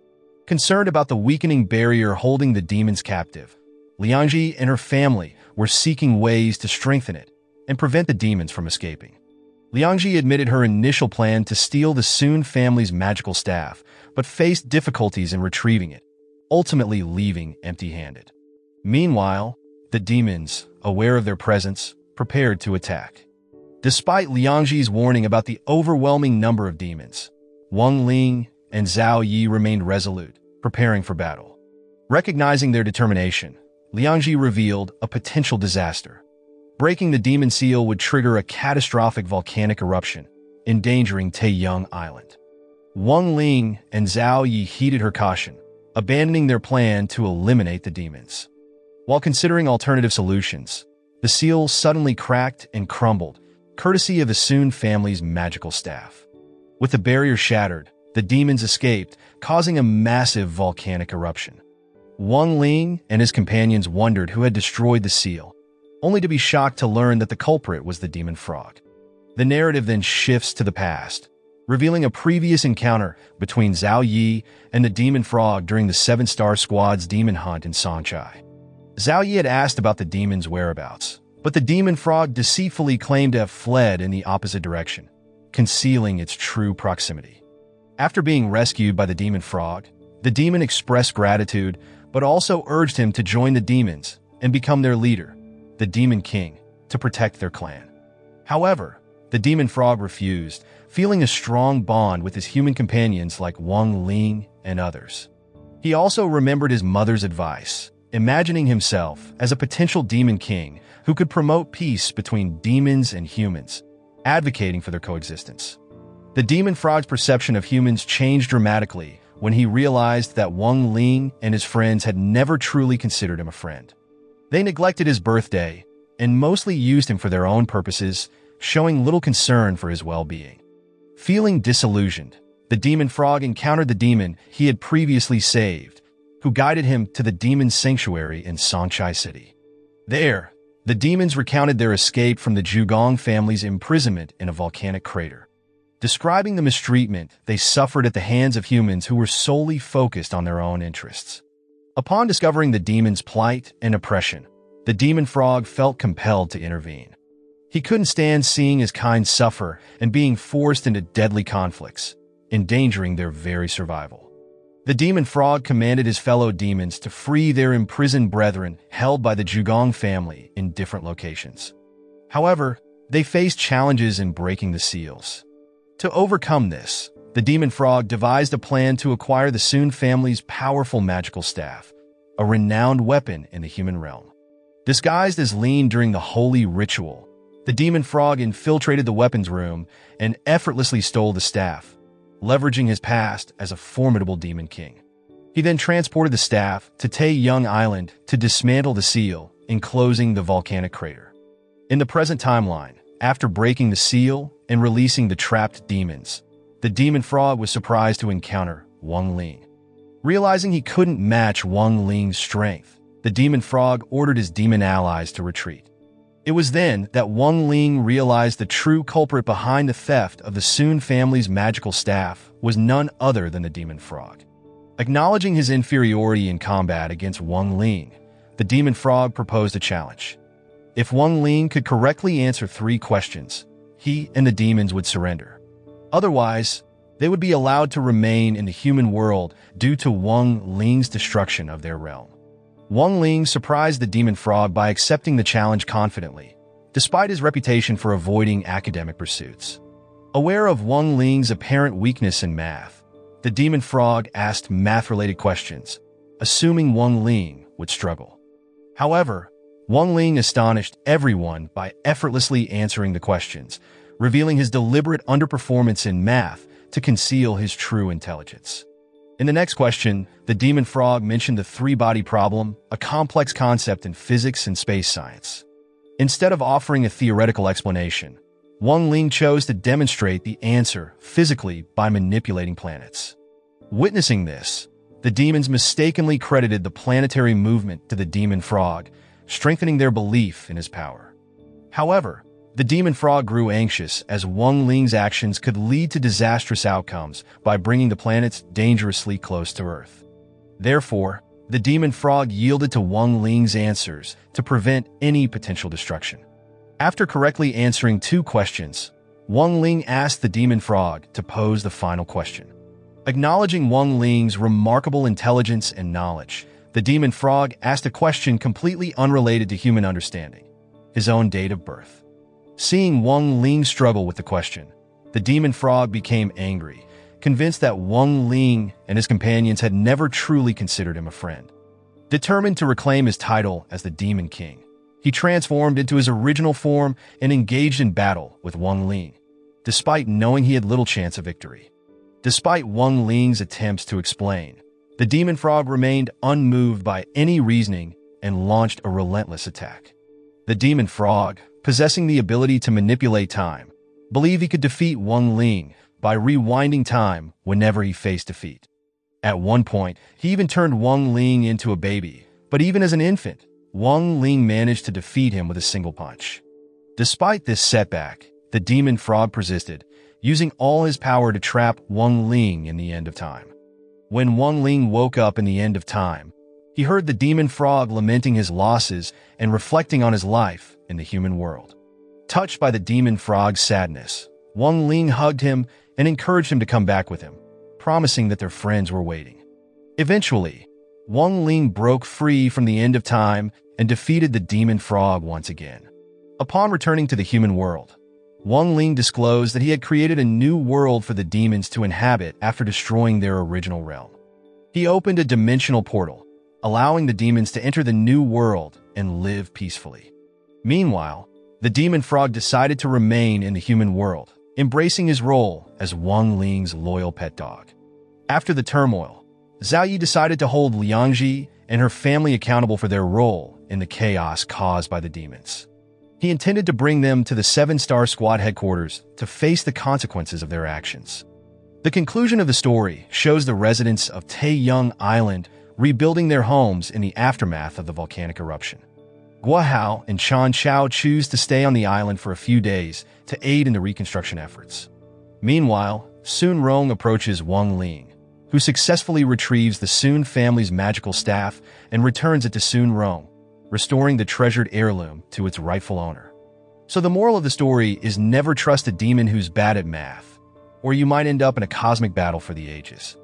Concerned about the weakening barrier holding the demons captive, Liangzi and her family were seeking ways to strengthen it and prevent the demons from escaping. Liangzi admitted her initial plan to steal the Sun family's magical staff, but faced difficulties in retrieving it, ultimately leaving empty-handed. Meanwhile, the demons, aware of their presence, prepared to attack. Despite Liangzi's warning about the overwhelming number of demons, Wang Ling and Zhao Yi remained resolute, preparing for battle. Recognizing their determination, Liangzi revealed a potential disaster. Breaking the demon seal would trigger a catastrophic volcanic eruption, endangering Taiyang Island. Wang Ling and Zhao Yi heeded her caution, abandoning their plan to eliminate the demons. While considering alternative solutions, the seal suddenly cracked and crumbled, courtesy of the Sun family's magical staff. With the barrier shattered, the demons escaped, causing a massive volcanic eruption. Wang Ling and his companions wondered who had destroyed the seal, only to be shocked to learn that the culprit was the demon frog. The narrative then shifts to the past, revealing a previous encounter between Zhao Yi and the demon frog during the 7-Star Squad's demon hunt in Songchai. Zhao Yi had asked about the demon's whereabouts, but the demon frog deceitfully claimed to have fled in the opposite direction, concealing its true proximity. After being rescued by the demon frog, the demon expressed gratitude, but also urged him to join the demons and become their leader, the Demon King, to protect their clan. However, the demon frog refused, feeling a strong bond with his human companions like Wang Ling and others. He also remembered his mother's advice, imagining himself as a potential demon king who could promote peace between demons and humans, advocating for their coexistence. The demon frog's perception of humans changed dramatically when he realized that Wang Ling and his friends had never truly considered him a friend. They neglected his birthday and mostly used him for their own purposes, showing little concern for his well-being. Feeling disillusioned, the demon frog encountered the demon he had previously saved, who guided him to the demon sanctuary in Songchai City. There, the demons recounted their escape from the Zhugong family's imprisonment in a volcanic crater, describing the mistreatment they suffered at the hands of humans who were solely focused on their own interests. Upon discovering the demon's plight and oppression, the demon frog felt compelled to intervene. He couldn't stand seeing his kind suffer and being forced into deadly conflicts, endangering their very survival. The demon frog commanded his fellow demons to free their imprisoned brethren held by the Zhugong family in different locations. However, they faced challenges in breaking the seals. To overcome this, the demon frog devised a plan to acquire the Sun family's powerful magical staff, a renowned weapon in the human realm. Disguised as Lin during the holy ritual, the demon frog infiltrated the weapons room and effortlessly stole the staff, leveraging his past as a formidable demon king. He then transported the staff to Taiyang Island to dismantle the seal, enclosing the volcanic crater. In the present timeline, after breaking the seal and releasing the trapped demons, the demon frog was surprised to encounter Wang Ling. Realizing he couldn't match Wang Ling's strength, the demon frog ordered his demon allies to retreat. It was then that Wang Ling realized the true culprit behind the theft of the Sun family's magical staff was none other than the demon frog. Acknowledging his inferiority in combat against Wang Ling, the demon frog proposed a challenge. If Wang Ling could correctly answer 3 questions, he and the demons would surrender. Otherwise, they would be allowed to remain in the human world due to Wang Ling's destruction of their realm. Wang Ling surprised the demon frog by accepting the challenge confidently, despite his reputation for avoiding academic pursuits. Aware of Wang Ling's apparent weakness in math, the demon frog asked math-related questions, assuming Wang Ling would struggle. However, Wang Ling astonished everyone by effortlessly answering the questions, revealing his deliberate underperformance in math to conceal his true intelligence. In the next question, the Demon Frog mentioned the three-body problem, a complex concept in physics and space science. Instead of offering a theoretical explanation, Wang Ling chose to demonstrate the answer physically by manipulating planets. Witnessing this, the demons mistakenly credited the planetary movement to the Demon Frog, strengthening their belief in his power. However, the Demon Frog grew anxious as Wang Ling's actions could lead to disastrous outcomes by bringing the planets dangerously close to Earth. Therefore, the Demon Frog yielded to Wang Ling's answers to prevent any potential destruction. After correctly answering two questions, Wang Ling asked the Demon Frog to pose the final question. Acknowledging Wang Ling's remarkable intelligence and knowledge, the Demon Frog asked a question completely unrelated to human understanding: his own date of birth. Seeing Wang Ling struggle with the question, the Demon Frog became angry, convinced that Wang Ling and his companions had never truly considered him a friend. Determined to reclaim his title as the Demon King, he transformed into his original form and engaged in battle with Wang Ling, despite knowing he had little chance of victory. Despite Wang Ling's attempts to explain, the Demon Frog remained unmoved by any reasoning and launched a relentless attack. The Demon Frog, possessing the ability to manipulate time, believed he could defeat Wang Ling by rewinding time whenever he faced defeat. At one point, he even turned Wang Ling into a baby, but even as an infant, Wang Ling managed to defeat him with a single punch. Despite this setback, the Demon Frog persisted, using all his power to trap Wang Ling in the end of time. When Wang Ling woke up in the end of time, he heard the Demon Frog lamenting his losses and reflecting on his life in the human world. Touched by the Demon Frog's sadness, Wang Ling hugged him and encouraged him to come back with him, promising that their friends were waiting. Eventually, Wang Ling broke free from the end of time and defeated the Demon Frog once again. Upon returning to the human world, Wang Ling disclosed that he had created a new world for the demons to inhabit after destroying their original realm. He opened a dimensional portal, allowing the demons to enter the new world and live peacefully. Meanwhile, the Demon Frog decided to remain in the human world, embracing his role as Wang Ling's loyal pet dog. After the turmoil, Zhao Yi decided to hold Liangzi and her family accountable for their role in the chaos caused by the demons. He intended to bring them to the Seven Star Squad headquarters to face the consequences of their actions. The conclusion of the story shows the residents of Taiyang Island rebuilding their homes in the aftermath of the volcanic eruption. Gua Hao and Chen Chao choose to stay on the island for a few days to aid in the reconstruction efforts. Meanwhile, Sun Rong approaches Wang Ling, who successfully retrieves the Sun family's magical staff and returns it to Sun Rong, restoring the treasured heirloom to its rightful owner. So the moral of the story is never trust a demon who's bad at math, or you might end up in a cosmic battle for the ages.